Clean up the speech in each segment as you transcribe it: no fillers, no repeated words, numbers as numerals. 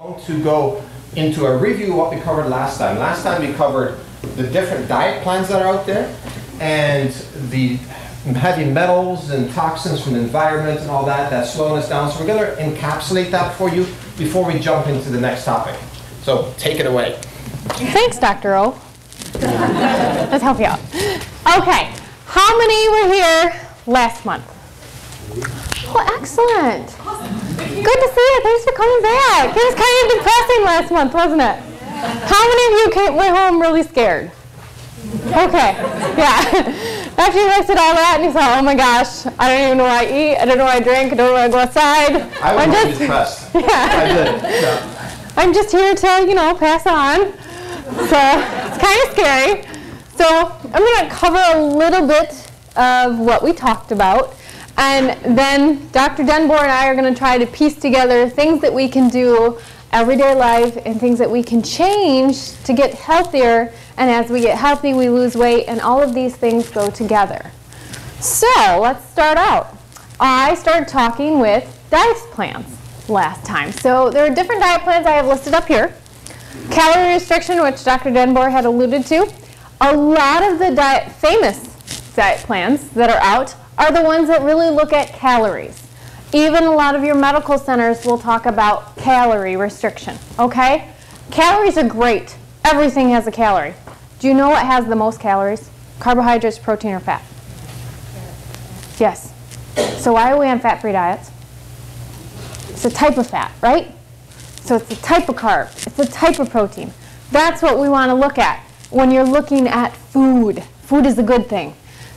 Going to go into a review of what we covered last time. Last time we covered the different diet plans that are out there and the heavy metals and toxins from the environment and all that that's slowing us down. So we're going to encapsulate that for you before we jump into the next topic. So take it away. Thanks, Dr. O. Let's help you out. Okay, how many were here last month? Oh, excellent. Good to see you. Thanks for coming back. It was kind of depressing last month, wasn't it? How many of you went home really scared? Okay. Yeah. After you guys did all that and you thought, oh my gosh, I don't even know what I eat. I don't know what I drink. I don't know where I go outside. I was really depressed. Yeah. I did. Yeah. I'm just here to, you know, pass on. So it's kind of scary. So I'm going to cover a little bit of what we talked about. And then Dr. den Boer and I are going to try to piece together things that we can do everyday life and things that we can change to get healthier. And as we get healthy, we lose weight, and all of these things go together. So let's start out. I started talking with diet plans last time. So there are different diet plans I have listed up here. Calorie restriction, which Dr. den Boer had alluded to. A lot of the famous diet plans that are out are the ones that really look at calories. Even a lot of your medical centers will talk about calorie restriction, okay? Calories are great. Everything has a calorie. Do you know what has the most calories? Carbohydrates, protein, or fat? Yes. So why are we on fat-free diets? It's a type of fat, right? So it's a type of carb. It's a type of protein. That's what we want to look at when you're looking at food. Food is a good thing.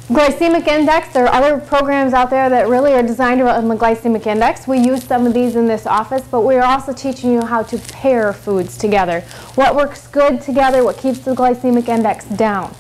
Glycemic index, there are other programs out there that really are designed around the glycemic index. We use some of these in this office, but we're also teaching you how to pair foods together. What works good together, what keeps the glycemic index down.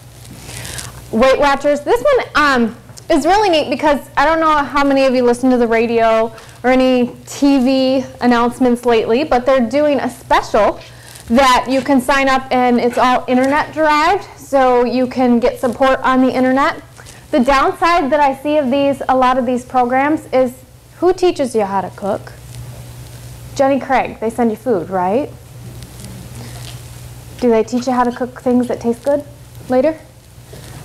Weight Watchers, this one is really neat because I don't know how many of you listen to the radio or any TV announcements lately, but they're doing a special that you can sign up and it's all internet derived, so you can get support on the internet. The downside that I see of these, a lot of these programs, is who teaches you how to cook? Jenny Craig, they send you food, right? Do they teach you how to cook things that taste good later?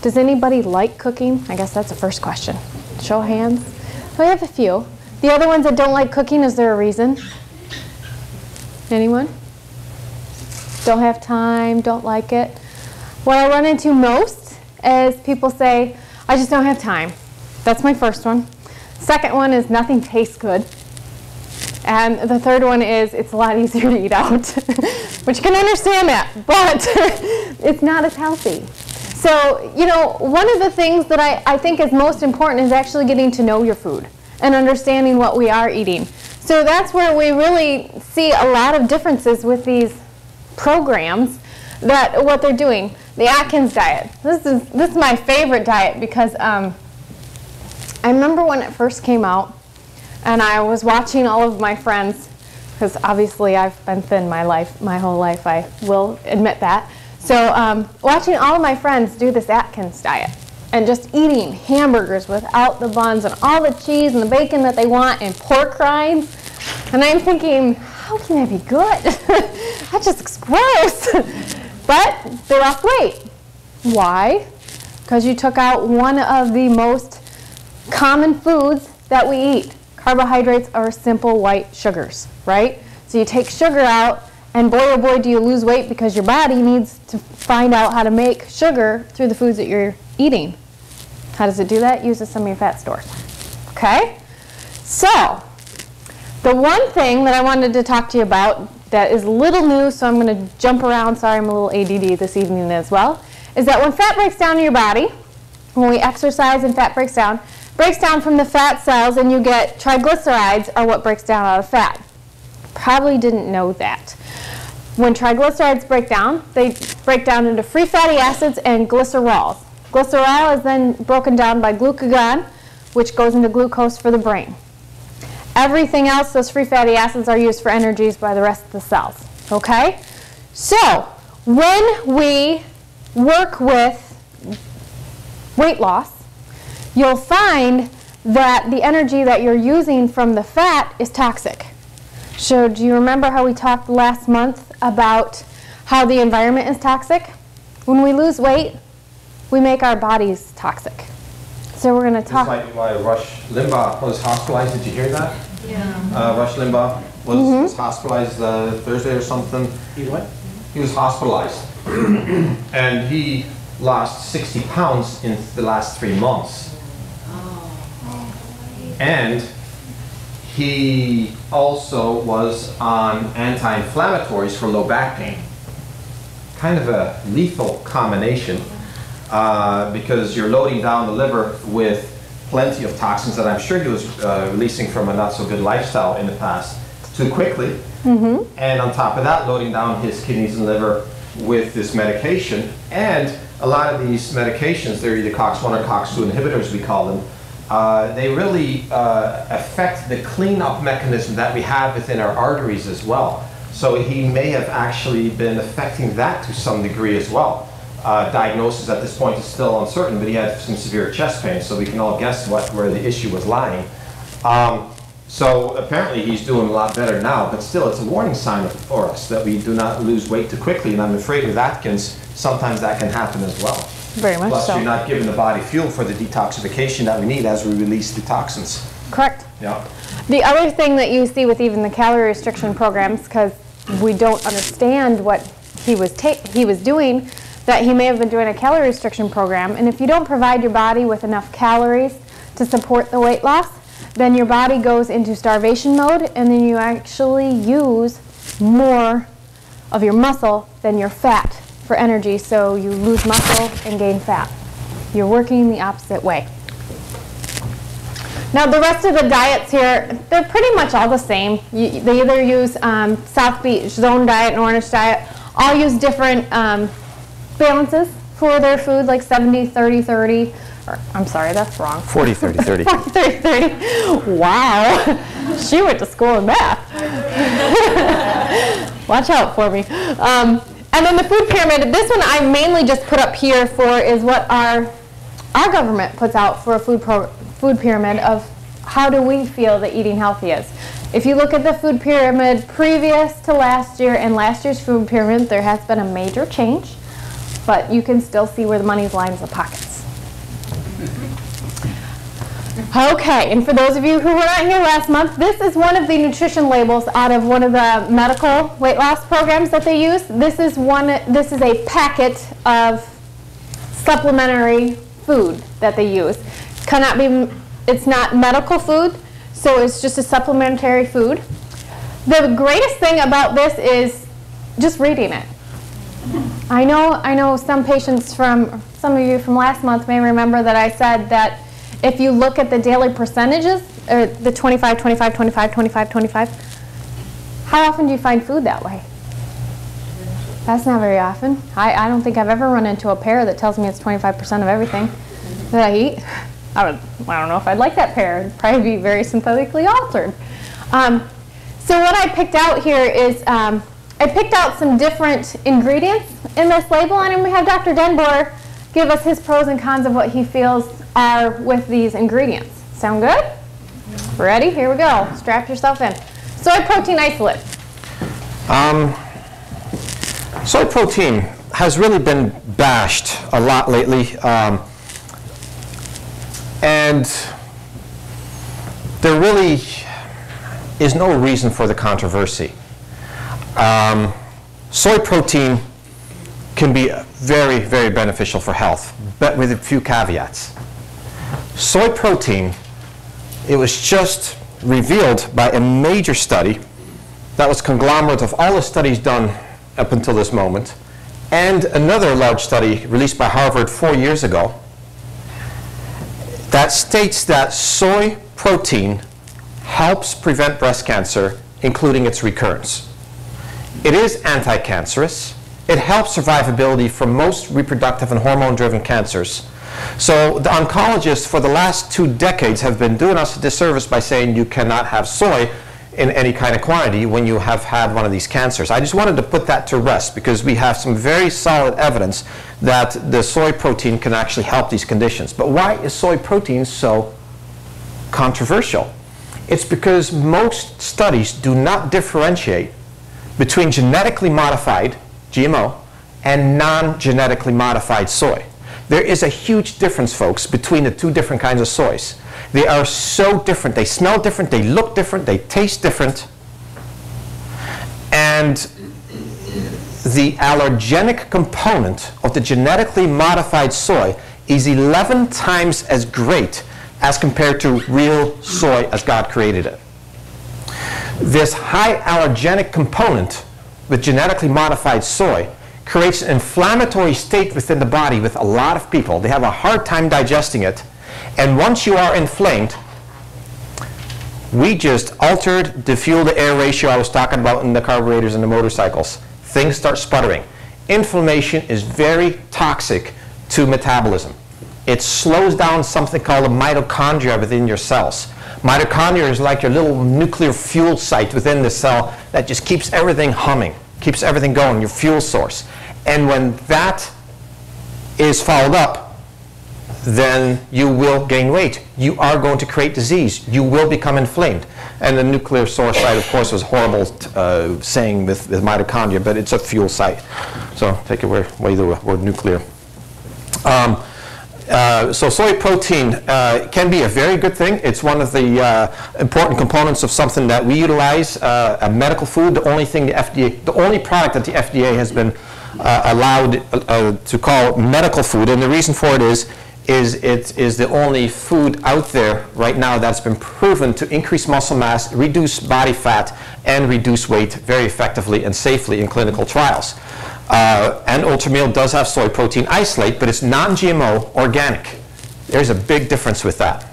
Does anybody like cooking? I guess that's the first question. Show of hands. We have a few. The other ones that don't like cooking, is there a reason? Anyone? Don't have time, don't like it. What I run into most is people say, I just don't have time. That's my first one. Second one is nothing tastes good. And the third one is it's a lot easier to eat out, which you can understand that, but it's not as healthy. So, you know, one of the things that I think is most important is actually getting to know your food and understanding what we are eating. So that's where we really see a lot of differences with these programs that what they're doing. The Atkins diet. This is my favorite diet because I remember when it first came out and I was watching all of my friends, because obviously I've been thin my whole life, I will admit that. So watching all of my friends do this Atkins diet and just eating hamburgers without the buns and all the cheese and the bacon that they want and pork rinds. And I'm thinking, how can that be good? That just looks gross. But they lost weight. Why? Because you took out one of the most common foods that we eat. Carbohydrates are simple white sugars, right? So you take sugar out, and boy oh boy do you lose weight because your body needs to find out how to make sugar through the foods that you're eating. How does it do that? Uses some of your fat stores, okay? So the one thing that I wanted to talk to you about that is a little new, so I'm going to jump around. Sorry, I'm a little ADD this evening as well. Is that when fat breaks down in your body, when we exercise and fat breaks down from the fat cells, and you get triglycerides are what breaks down out of fat. Probably didn't know that. When triglycerides break down, they break down into free fatty acids and glycerols. Glycerol is then broken down by glucagon, which goes into glucose for the brain. Everything else, those free fatty acids are used for energies by the rest of the cells, okay? So when we work with weight loss, you'll find that the energy that you're using from the fat is toxic. So do you remember how we talked last month about how the environment is toxic? When we lose weight, we make our bodies toxic. So we're going to talk. This might be why Rush Limbaugh was hospitalized. Did you hear that? Yeah. Rush Limbaugh was, hospitalized Thursday or something. He what? He was hospitalized. And he lost 60 pounds in the last 3 months. And he also was on anti-inflammatories for low back pain. Kind of a lethal combination because you're loading down the liver with plenty of toxins that I'm sure he was releasing from a not so good lifestyle in the past too quickly. And on top of that, loading down his kidneys and liver with this medication. And a lot of these medications, they're either COX-1 or COX-2 inhibitors, we call them. They really affect the cleanup mechanism that we have within our arteries as well. So he may have actually been affecting that to some degree as well. Diagnosis at this point is still uncertain, but he had some severe chest pain, so we can all guess where the issue was lying. So apparently he's doing a lot better now, but still it's a warning sign for us that we do not lose weight too quickly, and I'm afraid with Atkins, sometimes that can happen as well. Very much so. Plus, you're not giving the body fuel for the detoxification that we need as we release the toxins. Correct. Yeah. The other thing that you see with even the calorie restriction programs, because we don't understand what he was doing, that he may have been doing a calorie restriction program, and if you don't provide your body with enough calories to support the weight loss, then your body goes into starvation mode, and then you actually use more of your muscle than your fat for energy, so you lose muscle and gain fat. You're working the opposite way. Now the rest of the diets here, they're pretty much all the same. They either use South Beach, Zone Diet, and Ornish Diet, all use different balances for their food, like 70, 30, 30, or I'm sorry, that's wrong. 40, 30, 30. 40, 30, 30. Wow, she went to school in math. Watch out for me. And then the food pyramid, this one I mainly just put up here for is what our government puts out for a food pyramid of how do we feel that eating healthy is. If you look at the food pyramid previous to last year and last year's food pyramid, there has been a major change, but you can still see where the money lines the pockets. Okay, and for those of you who were not here last month, this is one of the nutrition labels out of one of the medical weight loss programs that they use. This is a packet of supplementary food that they use. It's not medical food, so it's just a supplementary food. The greatest thing about this is just reading it. I know some of you from last month may remember that I said that if you look at the daily percentages, or the 25, 25, 25, 25, 25, how often do you find food that way? That's not very often. I don't think I've ever run into a pear that tells me it's 25% of everything that I eat. I don't know if I'd like that pear. It'd probably be very synthetically altered. So what I picked out here is I picked out some different ingredients in this label, and we have Dr. den Boer give us his pros and cons of what he feels are with these ingredients. Sound good? Ready? Here we go. Strap yourself in. Soy protein isolate. Soy protein has really been bashed a lot lately. And there really is no reason for the controversy. Soy protein can be very, very beneficial for health, but with a few caveats. Soy protein, it was just revealed by a major study that was a conglomerate of all the studies done up until this moment, and another large study released by Harvard 4 years ago that states that soy protein helps prevent breast cancer, including its recurrence. It is anti-cancerous. It helps survivability for most reproductive and hormone-driven cancers. So the oncologists for the last 2 decades have been doing us a disservice by saying you cannot have soy in any kind of quantity when you have had one of these cancers. I just wanted to put that to rest because we have some very solid evidence that the soy protein can actually help these conditions. But why is soy protein so controversial? It's because most studies do not differentiate between genetically modified GMO and non-genetically modified soy. There is a huge difference, folks, between the two different kinds of soys. They are so different. They smell different, they look different, they taste different. And the allergenic component of the genetically modified soy is 11 times as great as compared to real soy as God created it. This high allergenic component with genetically modified soy creates an inflammatory state within the body with a lot of people. They have a hard time digesting it. And once you are inflamed, we just altered the fuel-to-air ratio I was talking about in the carburetors and the motorcycles. Things start sputtering. Inflammation is very toxic to metabolism. It slows down something called the mitochondria within your cells. Mitochondria is like your little nuclear fuel site within the cell that just keeps everything humming, keeps everything going, your fuel source. And when that is fouled up, then you will gain weight. You are going to create disease. You will become inflamed. And the nuclear source site, of course, was horrible saying with mitochondria, but it's a fuel site. So take away the word nuclear. So soy protein can be a very good thing. It's one of the important components of something that we utilize, a medical food. The only thing the FDA, the only product that the FDA has been allowed to call medical food, and the reason for it is it is the only food out there right now that's been proven to increase muscle mass, reduce body fat, and reduce weight very effectively and safely in clinical trials. And UltraMeal does have soy protein isolate, but it's non-GMO, organic. There's a big difference with that.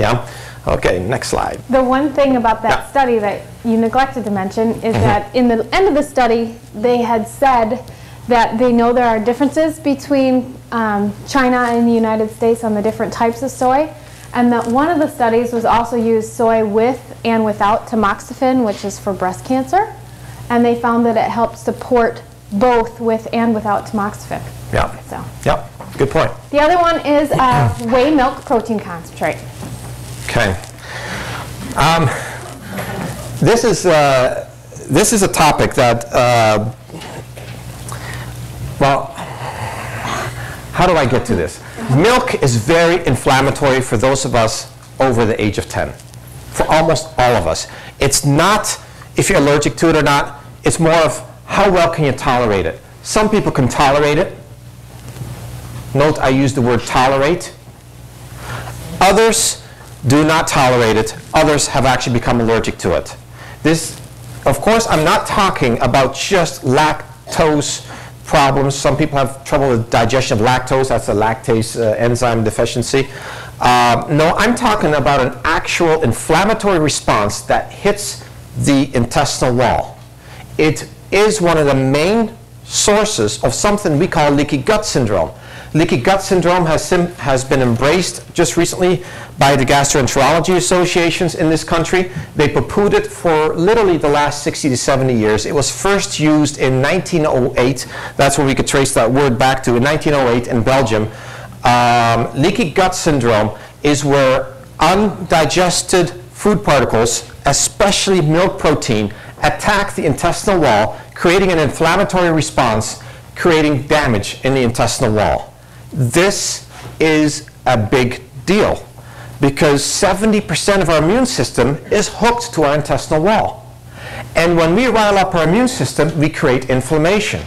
Yeah? Okay, next slide. The one thing about that study that you neglected to mention is that in the end of the study, they had said that they know there are differences between China and the United States on the different types of soy, and that one of the studies was also used soy with and without tamoxifen, which is for breast cancer, and they found that it helped support both with and without tamoxifen. Yeah. So. Yeah. Good point. The other one is whey milk protein concentrate. Okay. This is a topic that well, how do I get to this? Milk is very inflammatory for those of us over the age of 10. For almost all of us, it's not if you're allergic to it or not. It's more of how well can you tolerate it? Some people can tolerate it. Note I use the word tolerate. Others do not tolerate it. Others have actually become allergic to it. This, of course, I'm not talking about just lactose problems. Some people have trouble with digestion of lactose. That's a lactase enzyme deficiency. No, I'm talking about an actual inflammatory response that hits the intestinal wall. It is one of the main sources of something we call leaky gut syndrome. Leaky gut syndrome has been embraced just recently by the gastroenterology associations in this country. They poo-pooed it for literally the last 60 to 70 years. It was first used in 1908. That's where we could trace that word back to, in 1908 in Belgium. Leaky gut syndrome is where undigested food particles, especially milk protein, attack the intestinal wall, creating an inflammatory response, creating damage in the intestinal wall. This is a big deal because 70% of our immune system is hooked to our intestinal wall. And when we rile up our immune system, we create inflammation.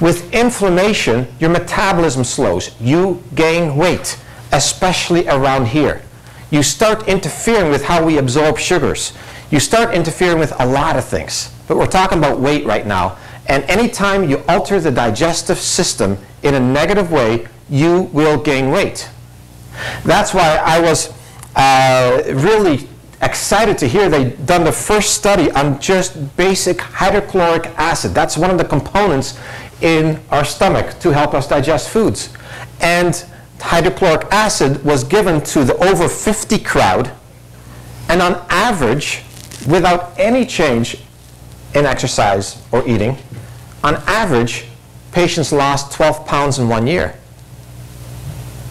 With inflammation, your metabolism slows. You gain weight, especially around here. You start interfering with how we absorb sugars. You start interfering with a lot of things, but we're talking about weight right now. And anytime you alter the digestive system in a negative way, you will gain weight. That's why I was really excited to hear they'd done the first study on just basic hydrochloric acid. That's one of the components in our stomach to help us digest foods. And hydrochloric acid was given to the over 50 crowd, and on average, without any change in exercise or eating, on average, patients lost 12 pounds in 1 year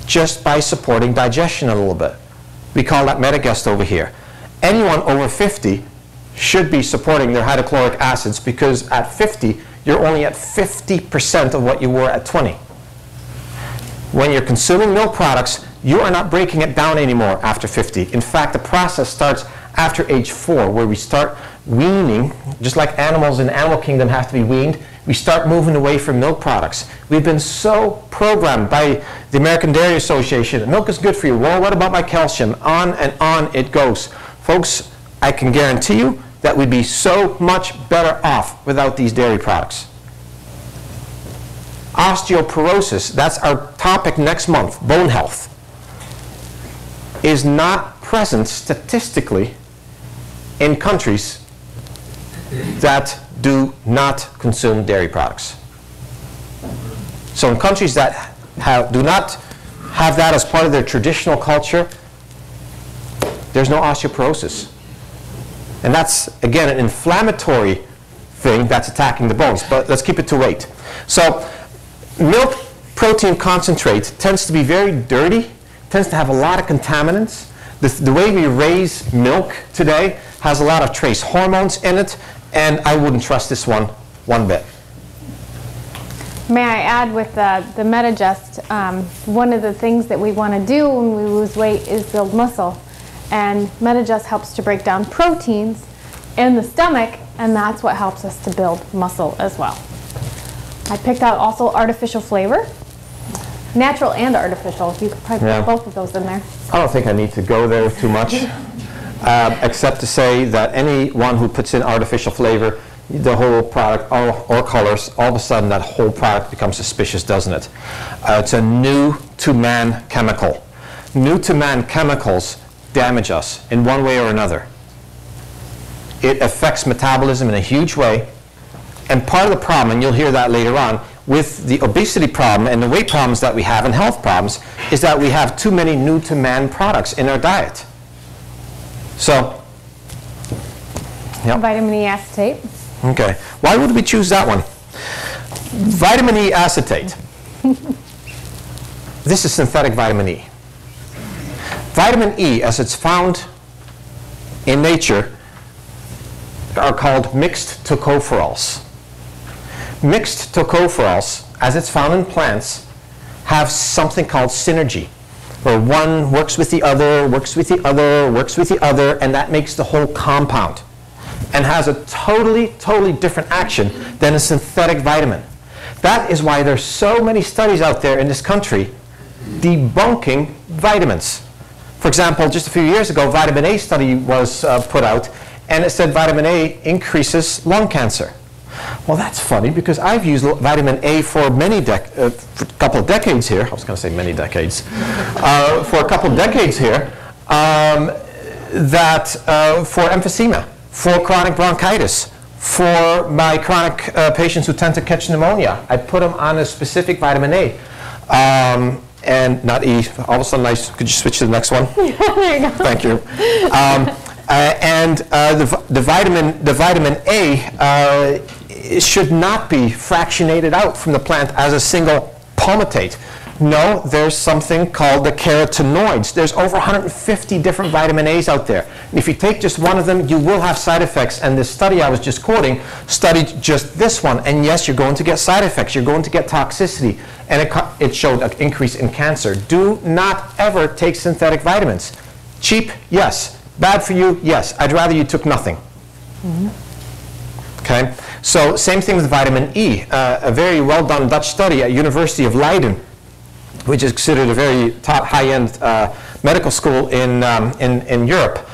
just by supporting digestion a little bit. We call that MetaGest over here. anyone over 50 should be supporting their hydrochloric acids, because at 50, you're only at 50% of what you were at 20. When you're consuming milk products, you are not breaking it down anymore after 50. In fact, the process starts after age 4, where we start weaning, just like animals in the animal kingdom have to be weaned, we start moving away from milk products. We've been so programmed by the American Dairy Association that milk is good for you. Well, what about my calcium? On and on it goes. Folks, I can guarantee you that we'd be so much better off without these dairy products. Osteoporosis, that's our topic next month, bone health, is not present statistically in countries that do not consume dairy products. So in countries that do not have that as part of their traditional culture, there's no osteoporosis. And that's, again, an inflammatory thing that's attacking the bones. But let's keep it to weight. So milk protein concentrate tends to be very dirty, tends to have a lot of contaminants. The way we raise milk today has a lot of trace hormones in it, and I wouldn't trust this one bit. May I add, with the MetaGest, one of the things that we want to do when we lose weight is build muscle. And MetaGest helps to break down proteins in the stomach, and that's what helps us to build muscle as well. I picked out also artificial flavor, natural and artificial. You could probably put both of those in there. I don't think I need to go there too much, except to say that anyone who puts in artificial flavor, the whole product, or colors, all of a sudden that whole product becomes suspicious, doesn't it? It's a new to man chemical. New to man chemicals damage us in one way or another. It affects metabolism in a huge way. And part of the problem, and you'll hear that later on, with the obesity problem and the weight problems that we have and health problems, is that we have too many new-to-man products in our diet. So, vitamin E acetate. Okay. Why would we choose that one? Vitamin E acetate. This is synthetic vitamin E. Vitamin E, as it's found in nature, are called mixed tocopherols. Mixed tocopherols, as it's found in plants, have something called synergy, where one works with the other, works with the other, works with the other, and that makes the whole compound, and has a totally different action than a synthetic vitamin. That is why there's so many studies out there in this country debunking vitamins. For example, just a few years ago, vitamin A study was put out, and it said vitamin A increases lung cancer. Well, that's funny, because I've used vitamin A for a couple of decades here, for emphysema, for chronic bronchitis, for my chronic patients who tend to catch pneumonia. I put them on a specific vitamin A, and not E. All of a sudden, could you switch to the next one? There you go. Thank you. The vitamin A should not be fractionated out from the plant as a single palmitate. No, there's something called the carotenoids. There's over 150 different vitamin A's out there. And if you take just one of them, you will have side effects. And this study I was just quoting studied just this one. And yes, you're going to get side effects. You're going to get toxicity. And it showed an increase in cancer. Do not ever take synthetic vitamins. Cheap, yes. Bad for you? Yes. I'd rather you took nothing. Mm-hmm. Okay. So same thing with vitamin E. A very well-done Dutch study at University of Leiden, which is considered a very top high-end medical school in Europe.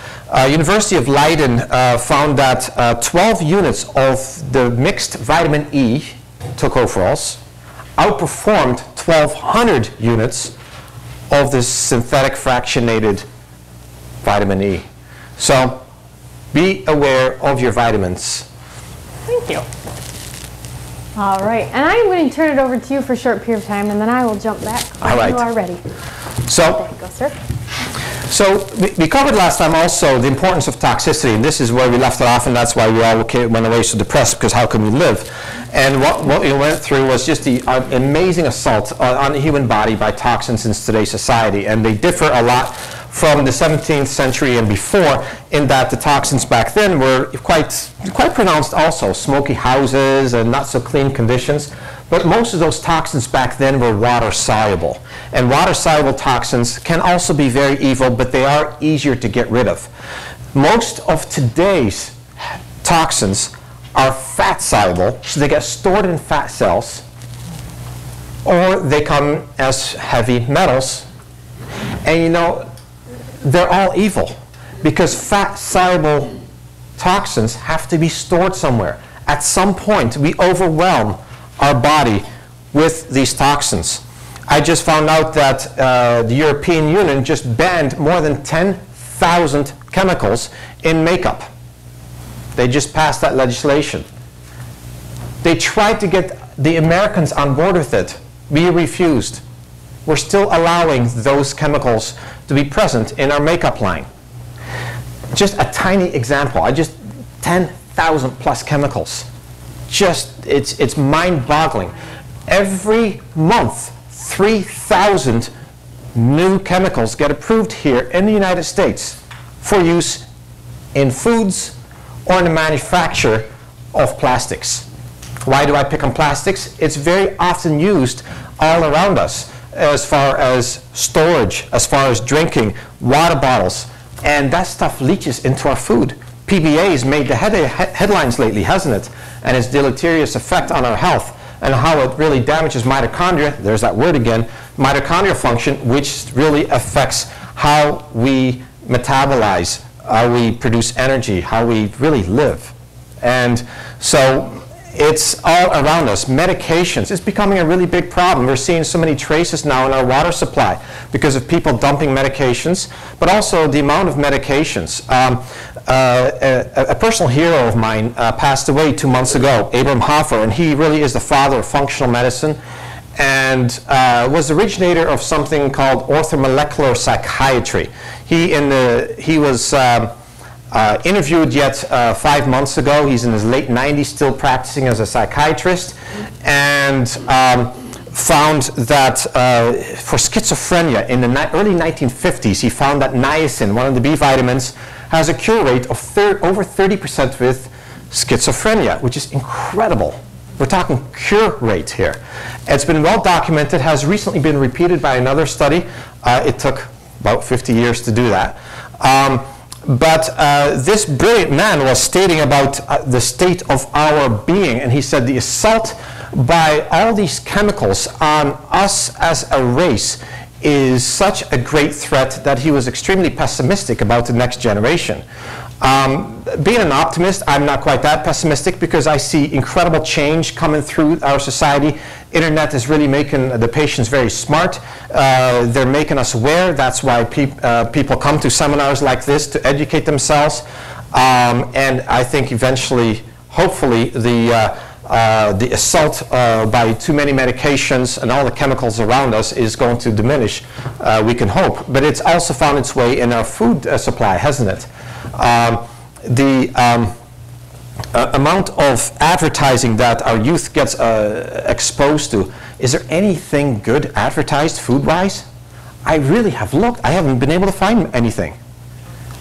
University of Leiden found that 12 units of the mixed vitamin E tocopherols outperformed 1,200 units of this synthetic fractionated vitamin E. So be aware of your vitamins. Thank you. All right. And I'm going to turn it over to you for a short period of time, and then I will jump back when you are ready. So, there you go, sir. So we covered last time also the importance of toxicity, and this is where we left it off, and that's why we all went away so depressed, because how can we live? And what we went through was just the amazing assault on the human body by toxins in today's society, and they differ a lot from the 17th century and before, in that the toxins back then were quite pronounced also. Smoky houses and not so clean conditions. But most of those toxins back then were water-soluble. And water-soluble toxins can also be very evil, but they are easier to get rid of. Most of today's toxins are fat-soluble, so they get stored in fat cells, or they come as heavy metals. And you know, they're all evil, because fat-soluble toxins have to be stored somewhere. At some point, we overwhelm our body with these toxins. I just found out that the European Union just banned more than 10,000 chemicals in makeup. They just passed that legislation. They tried to get the Americans on board with it. We refused. We're still allowing those chemicals to be present in our makeup line. Just a tiny example. 10,000 plus chemicals. It's mind-boggling. Every month, 3,000 new chemicals get approved here in the United States for use in foods or in the manufacture of plastics. Why do I pick on plastics? It's very often used all around us as far as storage, as far as drinking, water bottles, and that stuff leaches into our food. PBA has made the headlines lately, hasn't it? And its deleterious effect on our health and how it really damages mitochondria, there's that word again, mitochondrial function, which really affects how we metabolize, how we produce energy, how we really live. And so it's all around us. Medications, it's becoming a really big problem. We're seeing so many traces now in our water supply because of people dumping medications, but also the amount of medications. A personal hero of mine passed away 2 months ago, Abram Hoffer, and he really is the father of functional medicine and was the originator of something called orthomolecular psychiatry. He was interviewed yet 5 months ago. He's in his late 90s, still practicing as a psychiatrist, and found that for schizophrenia in the early 1950s, he found that niacin, one of the B vitamins, has a cure rate of over 30% with schizophrenia, which is incredible. We're talking cure rate here. It's been well documented, has recently been repeated by another study. It took about 50 years to do that. But this brilliant man was stating about the state of our being, and he said the assault by all these chemicals on us as a race is such a great threat that he was extremely pessimistic about the next generation. Being an optimist, I'm not quite that pessimistic because I see incredible change coming through our society. Internet is really making the patients very smart. They're making us aware. That's why people come to seminars like this to educate themselves. And I think eventually, hopefully, the assault by too many medications and all the chemicals around us is going to diminish, we can hope. But it's also found its way in our food supply, hasn't it? The amount of advertising that our youth gets exposed to, is there anything good advertised food-wise? I really have looked. I haven't been able to find anything.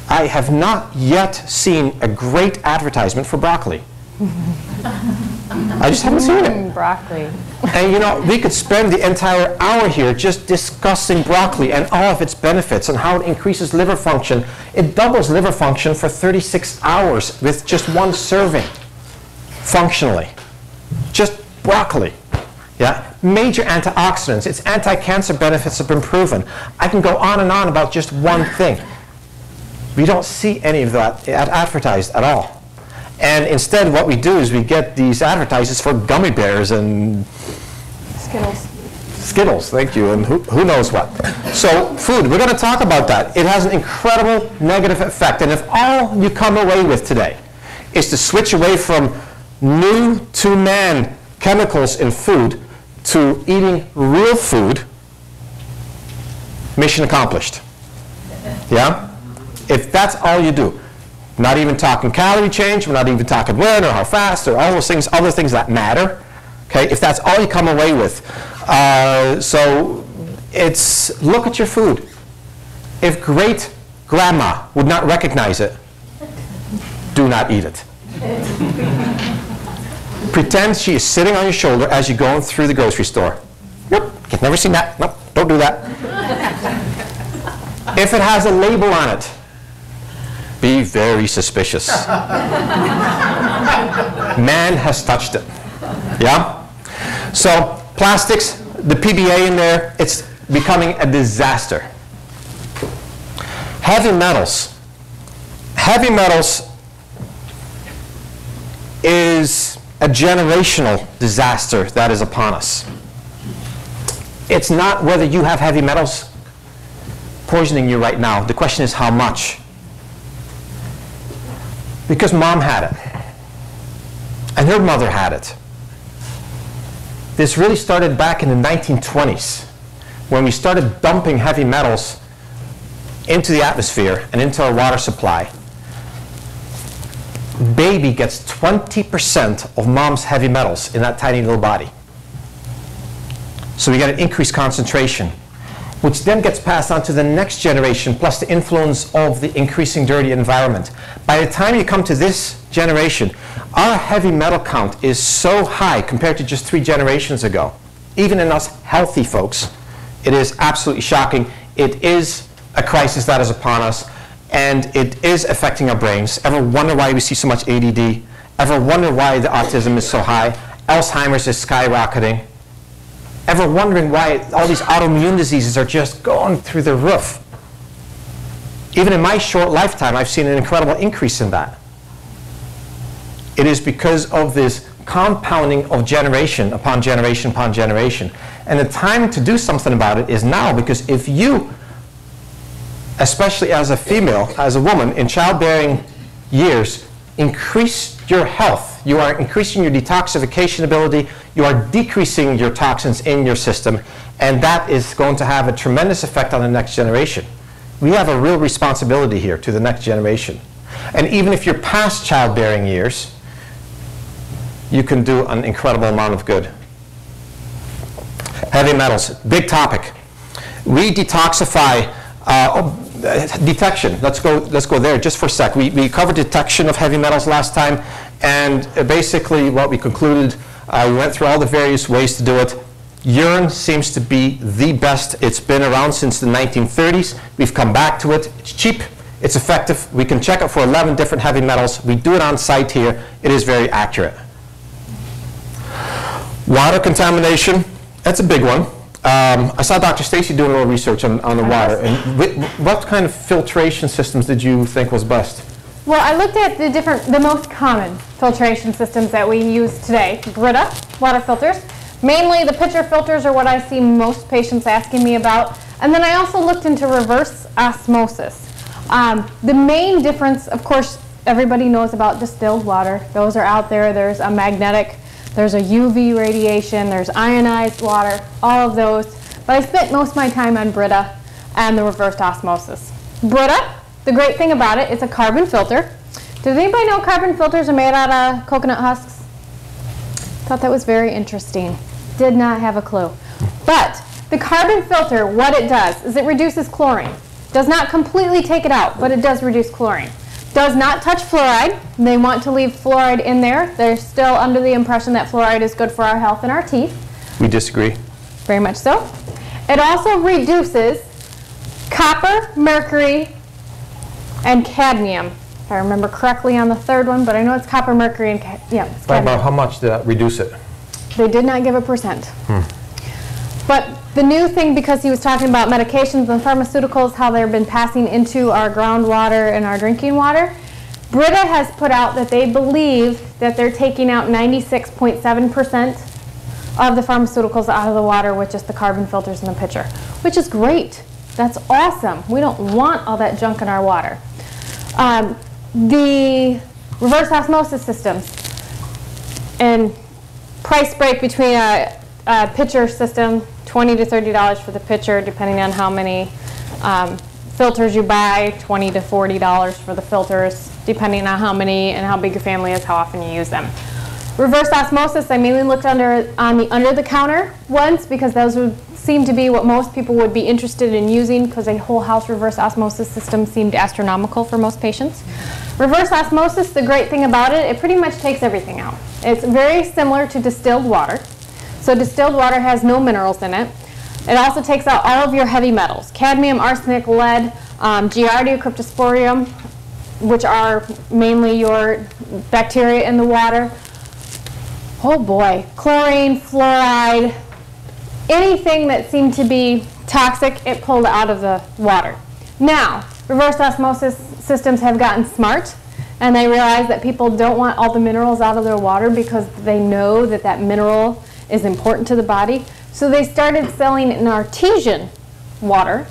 I have not yet seen a great advertisement for broccoli. I just haven't seen it. Broccoli. And you know, we could spend the entire hour here just discussing broccoli and all of its benefits and how it increases liver function. It doubles liver function for 36 hours with just one serving, functionally. Just broccoli. Yeah? Major antioxidants. Its anti-cancer benefits have been proven. I can go on and on about just one thing. We don't see any of that advertised at all. And instead, what we do is we get these advertisements for gummy bears and Skittles. Skittles, thank you, and who knows what. So food, we're going to talk about that. It has an incredible negative effect. And if all you come away with today is to switch away from new to-man chemicals in food to eating real food, mission accomplished. Yeah? If that's all you do. Not even talking calorie change, we're not even talking when or how fast or all those things, other things that matter. Okay, if that's all you come away with. So it's, look at your food. If great grandma would not recognize it, do not eat it. Pretend she is sitting on your shoulder as you're going through the grocery store. Nope, you've never seen that. Nope, don't do that. If it has a label on it, be very suspicious. Man has touched it. Yeah? So plastics, the PBA in there, it's becoming a disaster. Heavy metals. Heavy metals is a generational disaster that is upon us. It's not whether you have heavy metals poisoning you right now. The question is how much. Because mom had it. And her mother had it. This really started back in the 1920s when we started dumping heavy metals into the atmosphere and into our water supply. Baby gets 20% of mom's heavy metals in that tiny little body. So we get an increased concentration, which then gets passed on to the next generation, plus the influence of the increasing dirty environment. By the time you come to this generation, our heavy metal count is so high compared to just 3 generations ago. Even in us healthy folks, it is absolutely shocking. It is a crisis that is upon us, and it is affecting our brains. Ever wonder why we see so much ADD? Ever wonder why the autism is so high? Alzheimer's is skyrocketing. Ever wondering why all these autoimmune diseases are just going through the roof? Even in my short lifetime, I've seen an incredible increase in that. It is because of this compounding of generation upon generation upon generation. And the time to do something about it is now, because if you, especially as a female, as a woman, in childbearing years, increase your health. You are increasing your detoxification ability. You are decreasing your toxins in your system. And that is going to have a tremendous effect on the next generation. We have a real responsibility here to the next generation. And even if you're past childbearing years, you can do an incredible amount of good. Heavy metals, big topic. We detoxify. Detection, let's go there just for a sec. We covered detection of heavy metals last time, and basically what we concluded, we went through all the various ways to do it. Urine seems to be the best. It's been around since the 1930s. We've come back to it. It's cheap. It's effective. We can check it for 11 different heavy metals. We do it on site here. It is very accurate. Water contamination, that's a big one. I saw Dr. Stacey doing a little research on the water. And what kind of filtration systems did you think was best? Well, I looked at the most common filtration systems that we use today. Brita water filters. Mainly the pitcher filters are what I see most patients asking me about. And then I also looked into reverse osmosis. The main difference, of course, everybody knows about distilled water. Those are out there. There's a magnetic. There's a UV radiation, there's ionized water, all of those. But I spent most of my time on Brita and the reverse osmosis. Brita, the great thing about it, it's a carbon filter. Does anybody know carbon filters are made out of coconut husks? Thought that was very interesting. Did not have a clue. But the carbon filter, what it does is it reduces chlorine. Does not completely take it out, but it does reduce chlorine. Does not touch fluoride. They want to leave fluoride in there. They're still under the impression that fluoride is good for our health and our teeth. We disagree. Very much so. It also reduces copper, mercury, and cadmium. If I remember correctly on the third one, but I know it's copper, mercury, and yeah, it's cadmium. About how much did that reduce it? They did not give a percent. But the new thing, because he was talking about medications and pharmaceuticals, how they've been passing into our groundwater and our drinking water, Brita has put out that they believe that they're taking out 96.7% of the pharmaceuticals out of the water with just the carbon filters in the pitcher, which is great. That's awesome. We don't want all that junk in our water. The reverse osmosis systems and price break between a pitcher system, $20 to $30 for the pitcher, depending on how many filters you buy, $20 to $40 for the filters, depending on how many and how big your family is, how often you use them. Reverse osmosis, I mainly looked on the under-the-counter ones because those would seem to be what most people would be interested in using because a whole house reverse osmosis system seemed astronomical for most patients. Reverse osmosis, the great thing about it, it pretty much takes everything out. It's very similar to distilled water. So distilled water has no minerals in it. It also takes out all of your heavy metals, cadmium, arsenic, lead, Giardia, Cryptosporidium, which are mainly your bacteria in the water. Oh boy, chlorine, fluoride, anything that seemed to be toxic, it pulled out of the water. Now, reverse osmosis systems have gotten smart, and they realize that people don't want all the minerals out of their water because they know that that mineral is important to the body. So they started selling an artesian water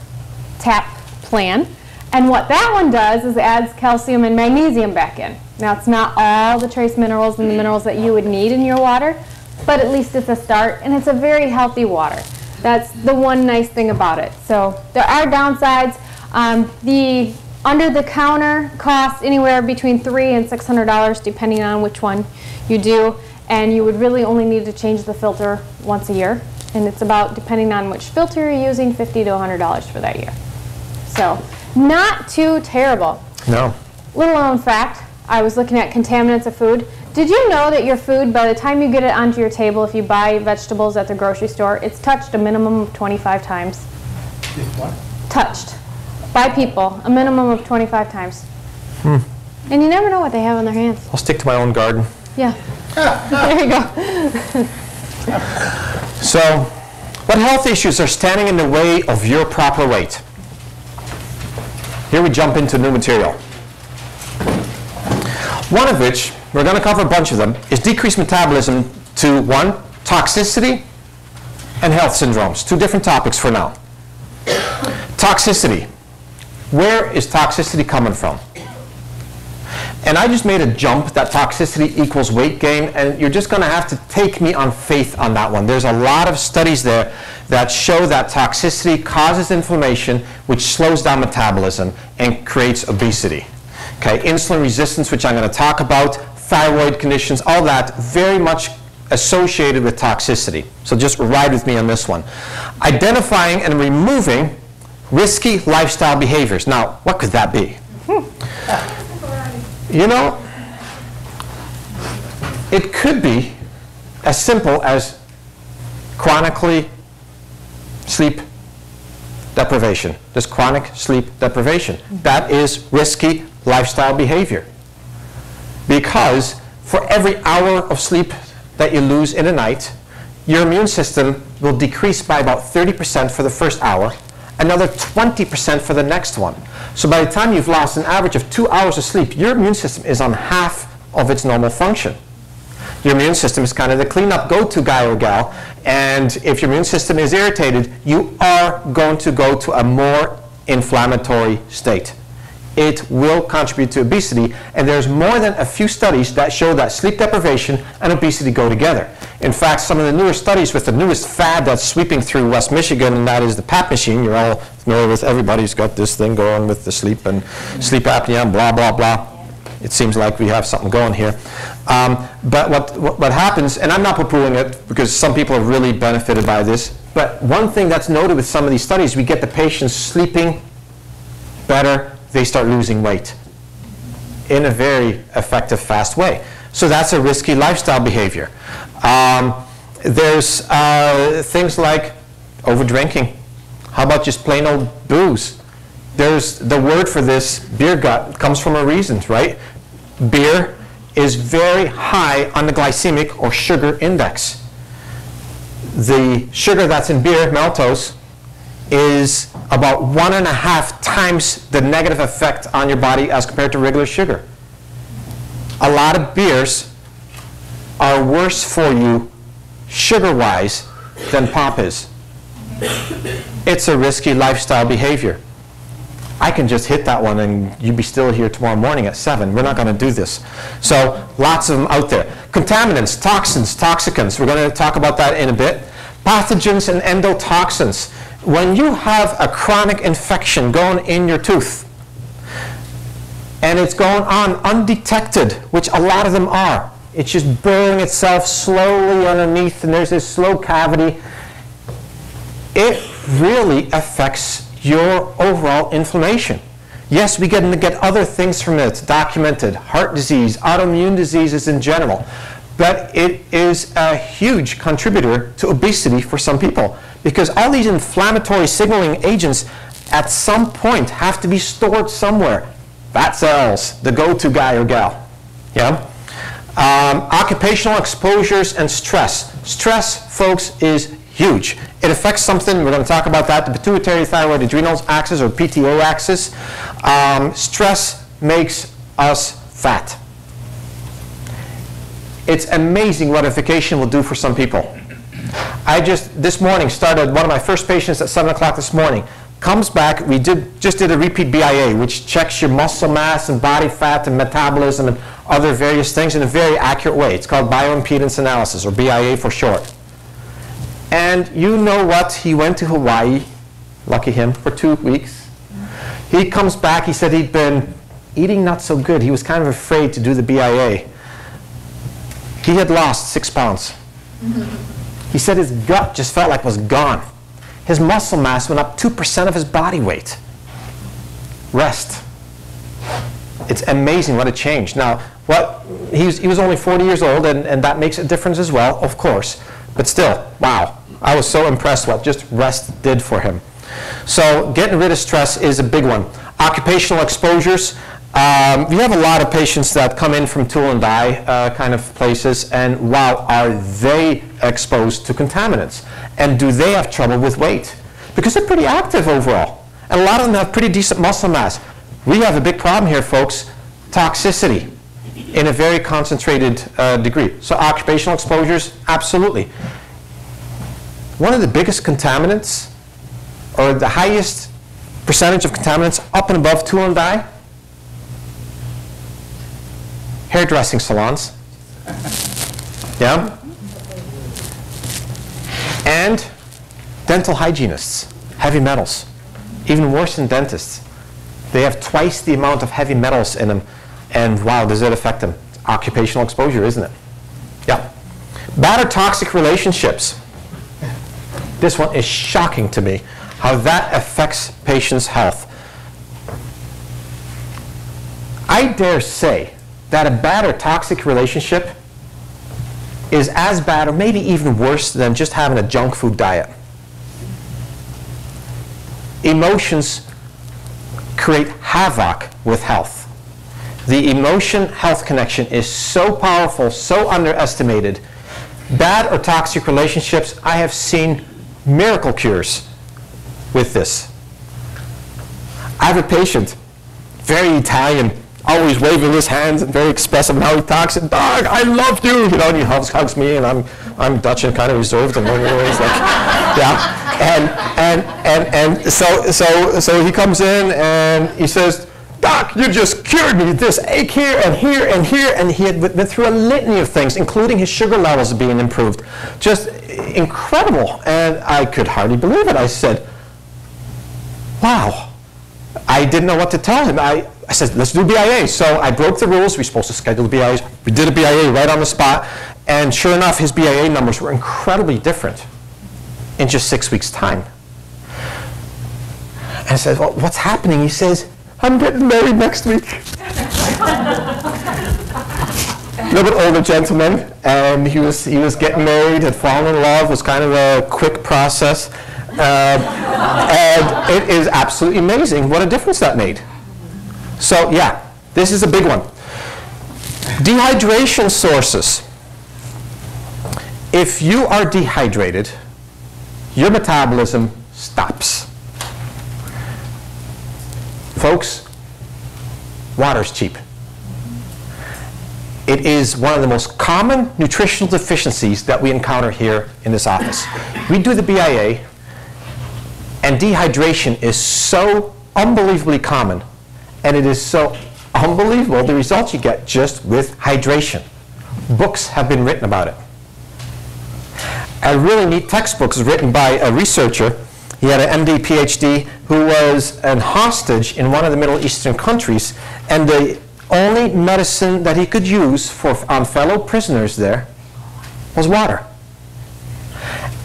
tap plan, and what that one does is it adds calcium and magnesium back in. Now, it's not all the trace minerals and the minerals that you would need in your water, but at least it's a start, and it's a very healthy water. That's the one nice thing about it. So there are downsides. The under-the-counter costs anywhere between $300 and $600, depending on which one you do, and you would really only need to change the filter once a year, and it's about, depending on which filter you're using, $50 to $100 for that year. So not too terrible. No. Little known fact, I was looking at contaminants of food. Did you know that your food, by the time you get it onto your table, if you buy vegetables at the grocery store, it's touched a minimum of 25 times? What? Touched by people, a minimum of 25 times. Hmm. And you never know what they have on their hands. I'll stick to my own garden. Yeah. There you go. So, what health issues are standing in the way of your proper weight? Here we jump into new material. One of which, we're going to cover a bunch of them, is decreased metabolism to, one, toxicity and health syndromes. Two different topics for now. Toxicity. Where is toxicity coming from? And I just made a jump that toxicity equals weight gain, and you're just going to have to take me on faith on that one. There's a lot of studies there that show that toxicity causes inflammation, which slows down metabolism and creates obesity. Okay, insulin resistance, which I'm going to talk about, thyroid conditions, all that very much associated with toxicity. So just ride with me on this one. Identifying and removing risky lifestyle behaviors. Now, what could that be? You know, it could be as simple as chronically sleep deprivation. This chronic sleep deprivation. That is risky lifestyle behavior. Because for every hour of sleep that you lose in a night, your immune system will decrease by about 30% for the first hour, another 20% for the next one. So by the time you've lost an average of 2 hours of sleep, your immune system is on half of its normal function. Your immune system is kind of the cleanup go-to guy or gal, and if your immune system is irritated, you are going to go to a more inflammatory state. It will contribute to obesity, and there's more than a few studies that show that sleep deprivation and obesity go together. In fact, some of the newer studies with the newest fad that's sweeping through West Michigan, and that is the PAP machine. You're all familiar with, everybody's got this thing going with the sleep and sleep apnea and blah, blah, blah. It seems like we have something going here. But what happens, and I'm not poo-pooing it because some people have really benefited by this, but one thing that's noted with some of these studies, we get the patients sleeping better, they start losing weight in a very effective, fast way. So that's a risky lifestyle behavior. There's things like over-drinking. How about just plain old booze? There's the word for this, beer gut, comes from a reason, right? Beer is very high on the glycemic or sugar index. The sugar that's in beer, maltose, is about 1.5 times the negative effect on your body as compared to regular sugar. A lot of beers are worse for you sugar-wise than pop is. It's a risky lifestyle behavior. I can just hit that one and you'd be still here tomorrow morning at 7. We're not going to do this. So lots of them out there. Contaminants, toxins, toxicants. We're going to talk about that in a bit. Pathogens and endotoxins. When you have a chronic infection going in your tooth, and it's going on undetected, which a lot of them are, it's just burying itself slowly underneath, and there's this slow cavity. it really affects your overall inflammation. Yes, we can get other things from it, documented, heart disease, autoimmune diseases in general, but it is a huge contributor to obesity for some people because all these inflammatory signaling agents at some point have to be stored somewhere. Fat cells, the go-to guy or gal. Yeah? Occupational exposures and stress. Stress, folks, is huge. It affects something, we're going to talk about that, the pituitary thyroid adrenal axis or PTO axis. Stress makes us fat. It's amazing what vacation will do for some people. I just, this morning, started one of my first patients at 7 o'clock this morning. Comes back, we just did a repeat BIA, which checks your muscle mass and body fat and metabolism and other various things in a very accurate way. It's called bioimpedance analysis, or BIA for short. And you know what? He went to Hawaii, lucky him, for 2 weeks. He comes back, he said he'd been eating not so good. He was kind of afraid to do the BIA. He had lost 6 pounds. He said his gut just felt like it was gone. His muscle mass went up 2% of his body weight. Rest. It's amazing what it changed. Now, he was only 40 years old, and that makes a difference as well, of course. But still, wow. I was so impressed what just rest did for him. So getting rid of stress is a big one. Occupational exposures. We have a lot of patients that come in from tool and die kind of places, and wow, are they exposed to contaminants? And do they have trouble with weight? Because they're pretty active overall. And a lot of them have pretty decent muscle mass. We have a big problem here, folks, toxicity in a very concentrated degree. So occupational exposures, absolutely. One of the biggest contaminants, or the highest percentage of contaminants up and above tool and die, hairdressing salons, yeah, and dental hygienists, heavy metals. Even worse than dentists. They have twice the amount of heavy metals in them, and wow, does it affect them. Occupational exposure, isn't it? Yeah. Bad or toxic relationships. This one is shocking to me, how that affects patients' health. I dare say that a bad or toxic relationship is as bad or maybe even worse than just having a junk food diet. Emotions create havoc with health. The emotion-health connection is so powerful, so underestimated. Bad or toxic relationships, I have seen miracle cures with this. I have a patient, very Italian, always waving his hands and very expressive, and how he talks, and dog, I love you, you know, and he hugs me, and I'm Dutch and kind of reserved, and he's like, yeah, and so he comes in and he says, doc, you just cured me, this ache here and here and here, and he had been through a litany of things, including his sugar levels being improved, just incredible, and I could hardly believe it. I said, wow, I didn't know what to tell him. I said, let's do BIA. So I broke the rules. We were supposed to schedule BIAs. We did a BIA right on the spot. And sure enough, his BIA numbers were incredibly different in just 6 weeks' time. And I said, well, what's happening? He says, I'm getting married next week. A little bit older gentleman. And he was getting married, had fallen in love. It was kind of a quick process. And it is absolutely amazing what a difference that made. So yeah, this is a big one. Dehydration sources. If you are dehydrated, your metabolism stops. Folks, water's cheap. It is one of the most common nutritional deficiencies that we encounter here in this office. We do the BIA, and dehydration is so unbelievably common. And it is so unbelievable, the results you get just with hydration. Books have been written about it. A really neat textbook is written by a researcher. He had an MD, PhD, who was an hostage in one of the Middle Eastern countries. And the only medicine that he could use on fellow prisoners there was water.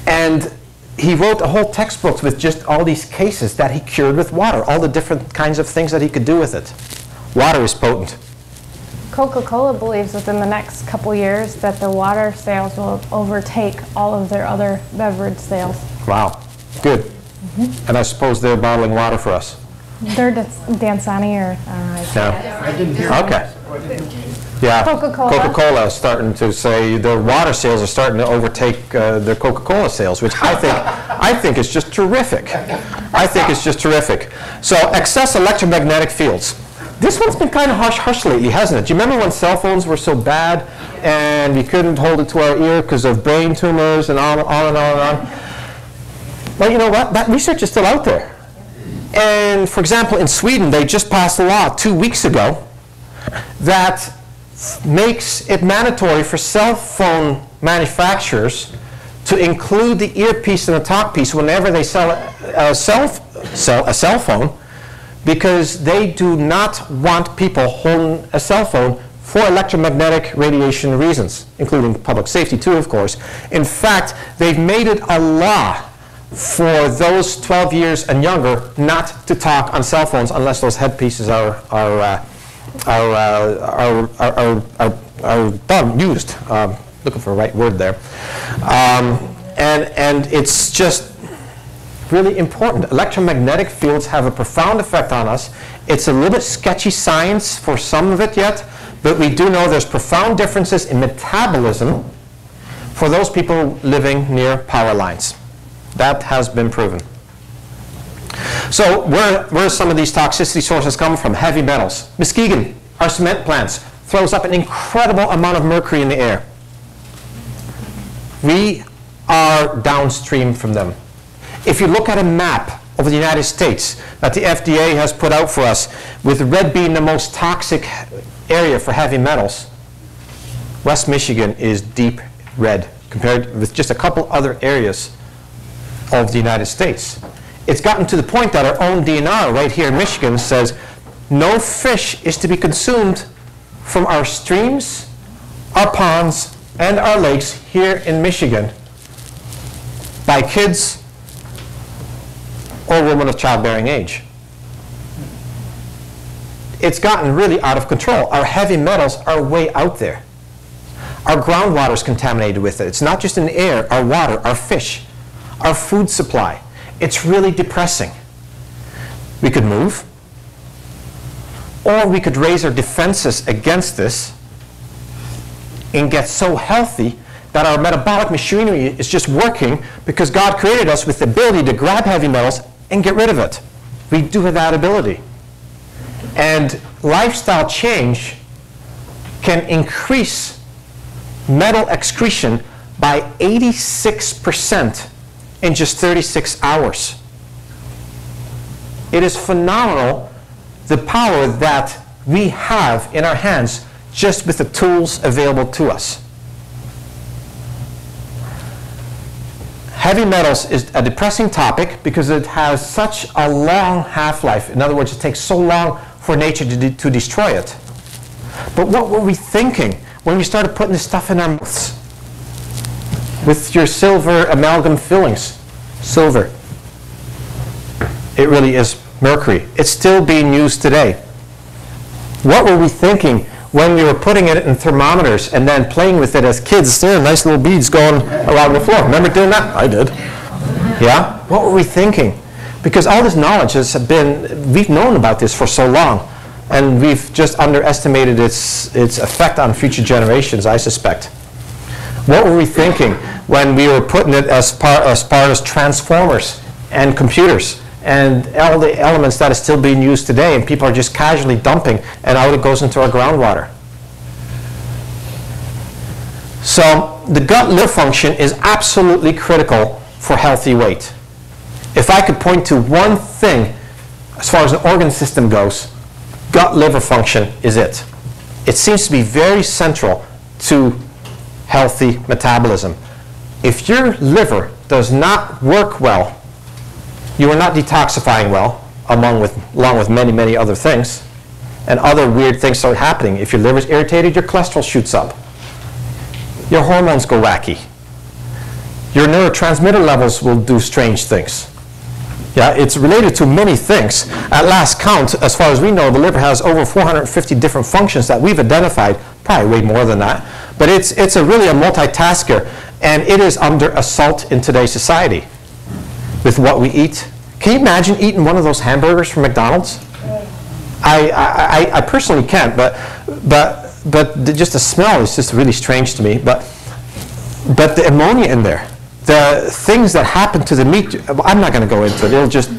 And he wrote a whole textbook with just all these cases that he cured with water, all the different kinds of things that he could do with it. Water is potent. Coca-Cola believes within the next couple years that the water sales will overtake all of their other beverage sales. Wow, good. Mm-hmm. And I suppose they're bottling water for us. They're Danzani or I didn't hear. Okay. Yeah. Coca-Cola is starting to say their water sales are starting to overtake their Coca-Cola sales, which I think is just terrific. I think it's just terrific. So excess electromagnetic fields. This one's been kind of hush-hush lately, hasn't it? Do you remember when cell phones were so bad and we couldn't hold it to our ear because of brain tumors and on and on? Well, you know what? That research is still out there. And for example, in Sweden, they just passed a law 2 weeks ago that makes it mandatory for cell phone manufacturers to include the earpiece and the top piece whenever they sell a cell phone, because they do not want people holding a cell phone for electromagnetic radiation reasons, including public safety too, of course. In fact, they've made it a law for those 12 years and younger not to talk on cell phones unless those headpieces are used. Looking for the right word there. And it's just really important. Electromagnetic fields have a profound effect on us. It's a little bit sketchy science for some of it yet, but we do know there's profound differences in metabolism for those people living near power lines. That has been proven. So where some of these toxicity sources come from? Heavy metals. Muskegon, our cement plants, throws up an incredible amount of mercury in the air. We are downstream from them. If you look at a map of the United States that the FDA has put out for us, with red being the most toxic area for heavy metals, West Michigan is deep red compared with just a couple other areas of the United States. It's gotten to the point that our own DNR right here in Michigan says no fish is to be consumed from our streams, our ponds, and our lakes here in Michigan by kids or women of childbearing age. It's gotten really out of control. Our heavy metals are way out there. Our groundwater is contaminated with it. It's not just in the air, our water, our fish, our food supply. It's really depressing. We could move, or we could raise our defenses against this and get so healthy that our metabolic machinery is just working because God created us with the ability to grab heavy metals and get rid of it. We do have that ability. And lifestyle change can increase metal excretion by 86% in just 36 hours. It is phenomenal the power that we have in our hands just with the tools available to us. Heavy metals is a depressing topic because it has such a long half-life. In other words, it takes so long for nature to destroy it. But what were we thinking when we started putting this stuff in our mouths? With your silver amalgam fillings, silver. It really is mercury. It's still being used today. What were we thinking when we were putting it in thermometers and then playing with it as kids? There are nice little beads going around the floor. Remember doing that? I did. Yeah? What were we thinking? Because all this knowledge has been, we've known about this for so long, and we've just underestimated its effect on future generations, I suspect. What were we thinking when we were putting it as part of transformers and computers and all the elements that are still being used today, and people are just casually dumping, and out it goes into our groundwater? So the gut-liver function is absolutely critical for healthy weight. If I could point to one thing as far as the organ system goes, gut-liver function is it. It seems to be very central to healthy metabolism. If your liver does not work well, you are not detoxifying well, along with many, many other things, and other weird things start happening. If your liver is irritated, your cholesterol shoots up. Your hormones go wacky. your neurotransmitter levels will do strange things. Yeah, it's related to many things. At last count, as far as we know, the liver has over 450 different functions that we've identified, probably way more than that. But it's a really a multitasker, and it is under assault in today's society with what we eat. Can you imagine eating one of those hamburgers from McDonald's? I personally can't, but just the smell is just really strange to me. But the ammonia in there, the things that happen to the meat, I'm not going to go into it. It'll just,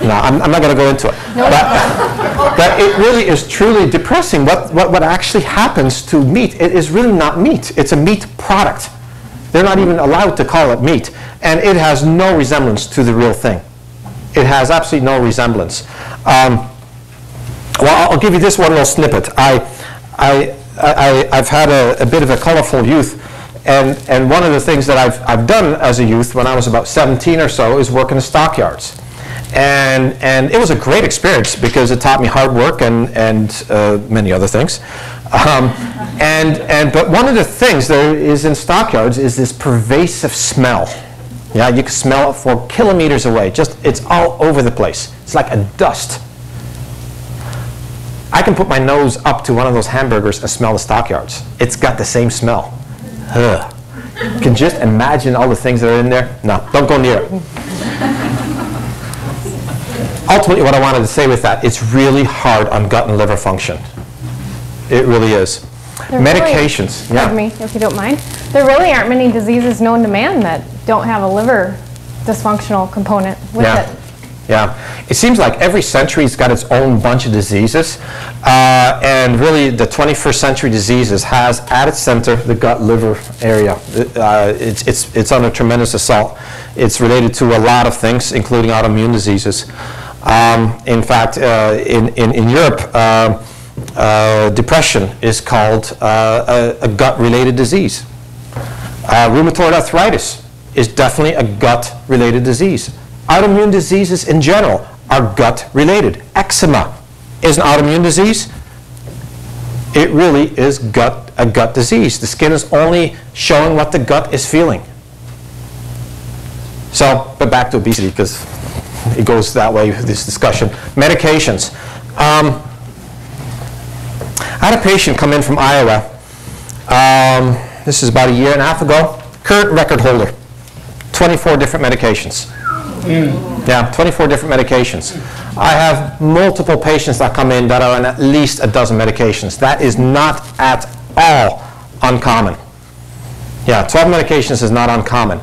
no, I'm not going to go into it. No. But it really is truly depressing what actually happens to meat. It is really not meat. It's a meat product. They're not even allowed to call it meat. And it has no resemblance to the real thing. It has absolutely no resemblance. Well, I'll give you this one little snippet. I've had a bit of a colorful youth. And one of the things that I've done as a youth when I was about 17 or so is work in the stockyards. And it was a great experience because it taught me hard work and many other things. But one of the things there is in stockyards is this pervasive smell. Yeah, you can smell it for kilometers away. Just, it's all over the place. It's like a dust. I can put my nose up to one of those hamburgers and smell the stockyards. It's got the same smell. Ugh. You can just imagine all the things that are in there. No, don't go near it. Ultimately, what I wanted to say with that, it's really hard on gut and liver function. It really is. There medications. Really, yeah. Pardon me, if you don't mind. There really aren't many diseases known to man that don't have a liver dysfunctional component with it. Yeah, it seems like every century's got its own bunch of diseases, and really the 21st century diseases has at its center the gut-liver area. It's under tremendous assault. It's related to a lot of things, including autoimmune diseases. In fact, in Europe, depression is called a gut-related disease. Rheumatoid arthritis is definitely a gut-related disease. Autoimmune diseases in general are gut-related. Eczema is an autoimmune disease. It really is a gut disease. The skin is only showing what the gut is feeling. So, but back to obesity, because it goes that way, this discussion. Medications. I had a patient come in from Iowa. This is about a year and a half ago. Current record holder. 24 different medications. Yeah, 24 different medications. I have multiple patients that come in that are on at least a dozen medications. That is not at all uncommon. Yeah, 12 medications is not uncommon.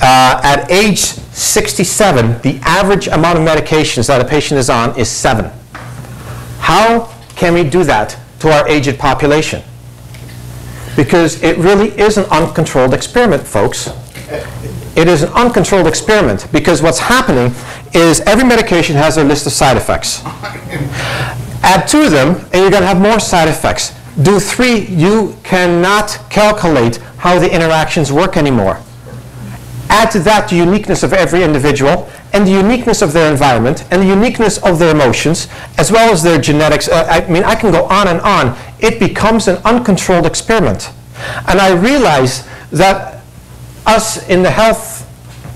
At age 67, the average amount of medications that a patient is on is 7. How can we do that to our aged population? Because it really is an uncontrolled experiment, folks. It is an uncontrolled experiment, because what's happening is every medication has a list of side effects. Add 2 of them, and you're going to have more side effects. Do 3, you cannot calculate how the interactions work anymore. Add to that the uniqueness of every individual, and the uniqueness of their environment, and the uniqueness of their emotions, as well as their genetics. I mean, I can go on and on. It becomes an uncontrolled experiment. And I realize that us in the health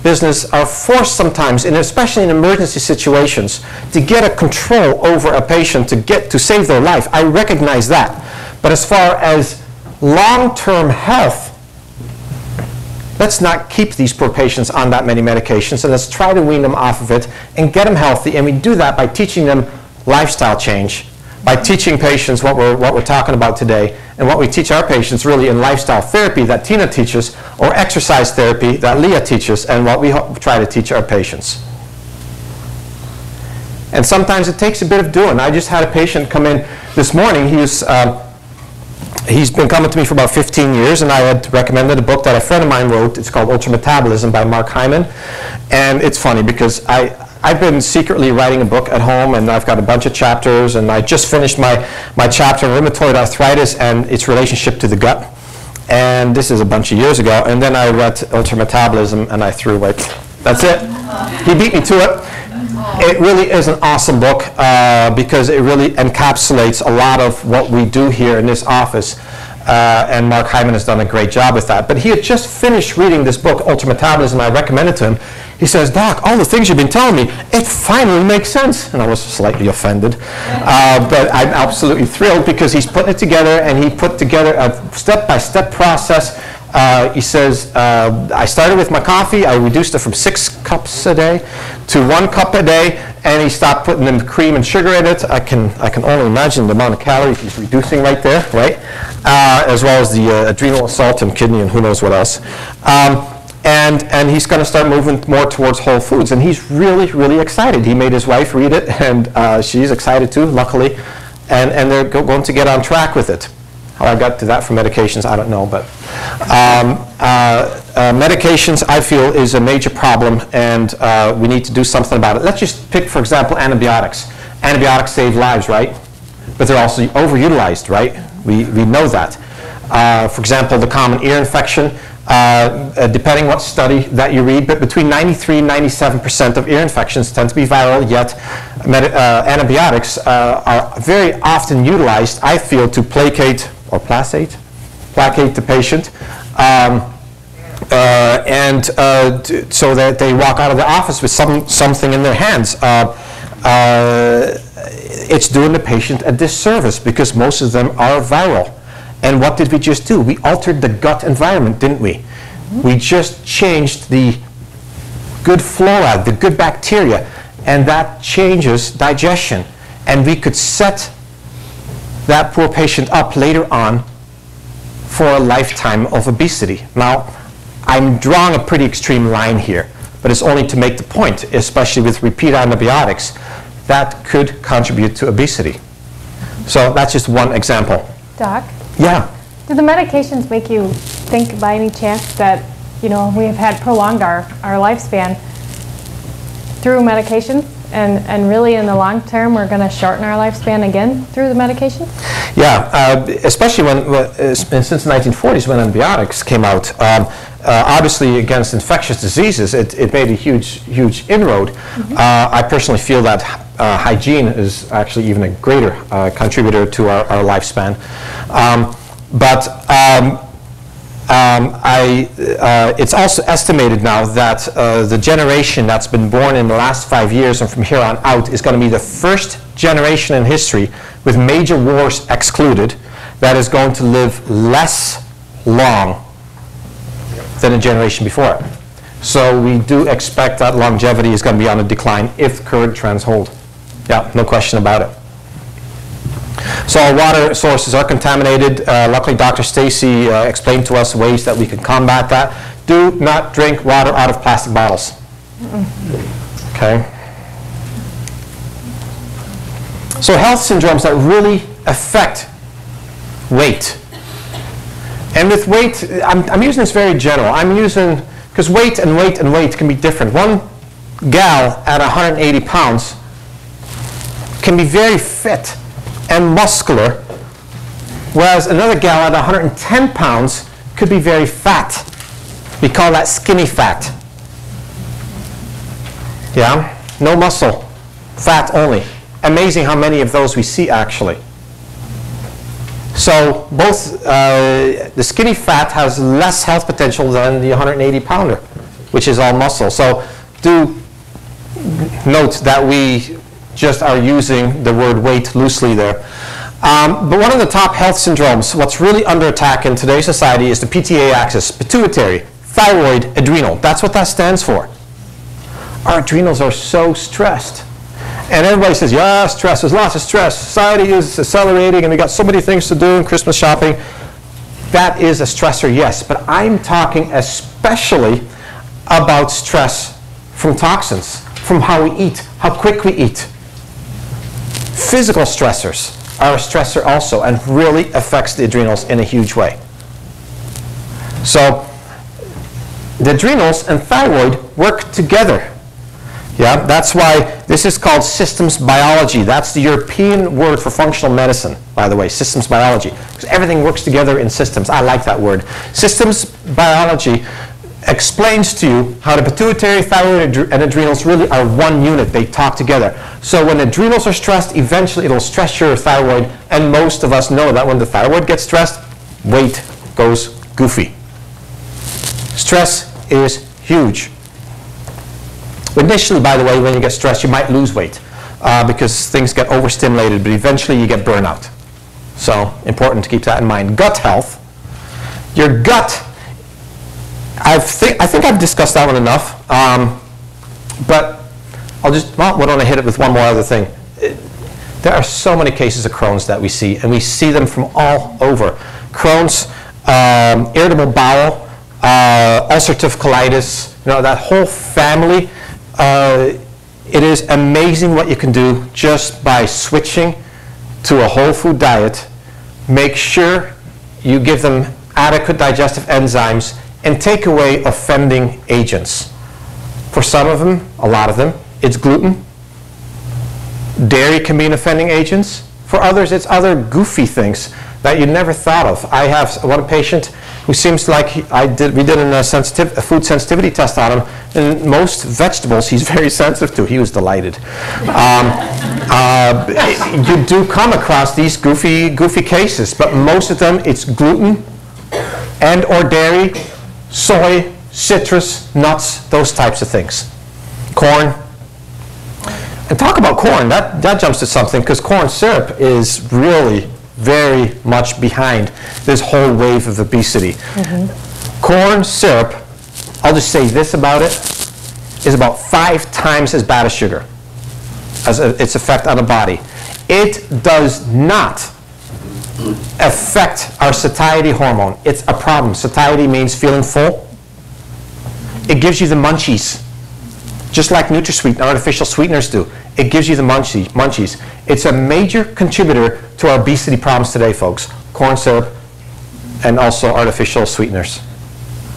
business are forced sometimes, and especially in emergency situations, to get a control over a patient to save their life. I recognize that. But as far as long-term health, let's not keep these poor patients on that many medications, and let's try to wean them off of it and get them healthy. And we do that by teaching them lifestyle change, by teaching patients what we're talking about today, and what we teach our patients really in lifestyle therapy that Tina teaches, or exercise therapy that Leah teaches, and what we try to teach our patients. And sometimes it takes a bit of doing. I just had a patient come in this morning. He's been coming to me for about 15 years, and I had recommended a book that a friend of mine wrote. It's called Ultra Metabolism by Mark Hyman. And it's funny because I've been secretly writing a book at home, and I've got a bunch of chapters, and I just finished my chapter on rheumatoid arthritis and its relationship to the gut. And this is a bunch of years ago. And then I read Ultra Metabolism, and I threw away. That's it. He beat me to it. It really is an awesome book because it really encapsulates a lot of what we do here in this office. And Mark Hyman has done a great job with that. But he had just finished reading this book, Ultra Metabolism. I recommended to him. He says, "Doc, all the things you've been telling me, it finally makes sense." And I was slightly offended. But I'm absolutely thrilled because he's putting it together, and he put together a step-by-step process. He says, I started with my coffee. I reduced it from 6 cups a day to 1 cup a day, and he stopped putting the cream and sugar in it. I can only imagine the amount of calories he's reducing right there, right? As well as the adrenal assault and kidney and who knows what else. And he's going to start moving more towards whole foods, and he's really, really excited. He made his wife read it, and she's excited too, luckily, and they're going to get on track with it. How I got to that from medications, I don't know, but medications, I feel, is a major problem, and we need to do something about it. Let's just pick, for example, antibiotics. Antibiotics save lives, right? But they're also overutilized, right? We know that. For example, the common ear infection, depending what study that you read, but between 93 and 97% of ear infections tend to be viral, yet antibiotics are very often utilized, I feel, to placate or placate the patient, so that they walk out of the office with something in their hands. It's doing the patient a disservice because most of them are viral. And what did we just do? We altered the gut environment, didn't we? We just changed the good flora, the good bacteria, and that changes digestion. And we could set that poor patient up later on for a lifetime of obesity. Now, I'm drawing a pretty extreme line here, but it's only to make the point, especially with repeat antibiotics, that could contribute to obesity. So that's just one example. Doc? Yeah. Do the medications make you think by any chance that, you know, we have had prolonged our lifespan through medications? And really, in the long term, we're going to shorten our lifespan again through the medication? Yeah, especially when since the 1940s, when antibiotics came out, obviously against infectious diseases, it made a huge, huge inroad. Mm-hmm. I personally feel that hygiene is actually even a greater contributor to our lifespan. It's also estimated now that the generation that's been born in the last 5 years and from here on out is going to be the first generation in history, with major wars excluded, that is going to live less long than the generation before it. So we do expect that longevity is going to be on a decline if current trends hold. Yeah, no question about it. So our water sources are contaminated. Luckily, Dr. Stacey explained to us ways that we can combat that. Do not drink water out of plastic bottles. Mm-mm. Okay. So health syndromes that really affect weight. And with weight, I'm using this very general. I'm using, because weight and weight and weight can be different. One gal at 180 pounds can be very fit and muscular, whereas another gal at 110 pounds could be very fat. We call that skinny fat. Yeah, no muscle, fat only. Amazing how many of those we see actually. So both the skinny fat has less health potential than the 180 pounder, which is all muscle. So do note that we just are using the word weight loosely there. But one of the top health syndromes, what's really under attack in today's society, is the PTA axis: pituitary, thyroid, adrenal. That's what that stands for. Our adrenals are so stressed. And everybody says, yeah, stress, there's lots of stress. Society is accelerating and we got so many things to do and Christmas shopping. That is a stressor, yes. But I'm talking especially about stress from toxins, from how we eat, how quick we eat. Physical stressors are a stressor also and really affects the adrenals in a huge way. So the adrenals and thyroid work together. Yeah, that's why this is called systems biology. That's the European word for functional medicine, by the way, systems biology. Because everything works together in systems. I like that word. Systems biology explains to you how the pituitary, thyroid, and adrenals really are one unit. They talk together. So when adrenals are stressed, eventually it'll stress your thyroid. And most of us know that when the thyroid gets stressed, weight goes goofy. Stress is huge. Initially, by the way, when you get stressed, you might lose weight because things get overstimulated, but eventually you get burnout. So important to keep that in mind. Gut health. Your gut, I think I've discussed that one enough, but I'll just, well, why don't I hit it with one more other thing. There are so many cases of Crohn's that we see, and we see them from all over. Crohn's, irritable bowel, ulcerative colitis, you know, that whole family. It is amazing what you can do just by switching to a whole food diet. Make sure you give them adequate digestive enzymes and take away offending agents. For some of them, a lot of them, it's gluten. Dairy can be an offending agent. For others, it's other goofy things that you never thought of. I have one patient who seems like we did a food sensitivity test on him, and most vegetables he's very sensitive to. He was delighted. You do come across these goofy cases, but most of them it's gluten and or dairy, soy, citrus, nuts, those types of things. Corn. And talk about corn, that jumps to something, because corn syrup is really very much behind this whole wave of obesity. Mm-hmm. Corn syrup, I'll just say this about it, is about 5 times as bad as sugar, as its effect on the body. It does not affect our satiety hormone. It's a problem. Satiety means feeling full. It gives you the munchies. Just like NutraSweet, artificial sweeteners do. It gives you the munchies. It's a major contributor to our obesity problems today, folks. Corn syrup and also artificial sweeteners.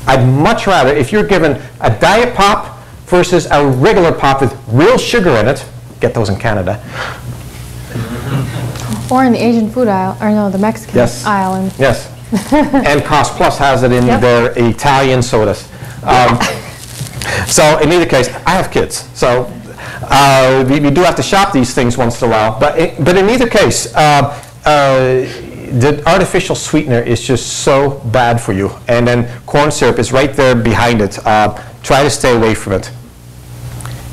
I'd much rather, if you're given a diet pop versus a regular pop with real sugar in it, get those in Canada. Or in the Asian food aisle, or no, the Mexican aisle. And yes, and Cost Plus has it in their Italian sodas. So in either case, I have kids, so we do have to shop these things once in a while. But in either case, the artificial sweetener is just so bad for you. And then corn syrup is right there behind it. Try to stay away from it.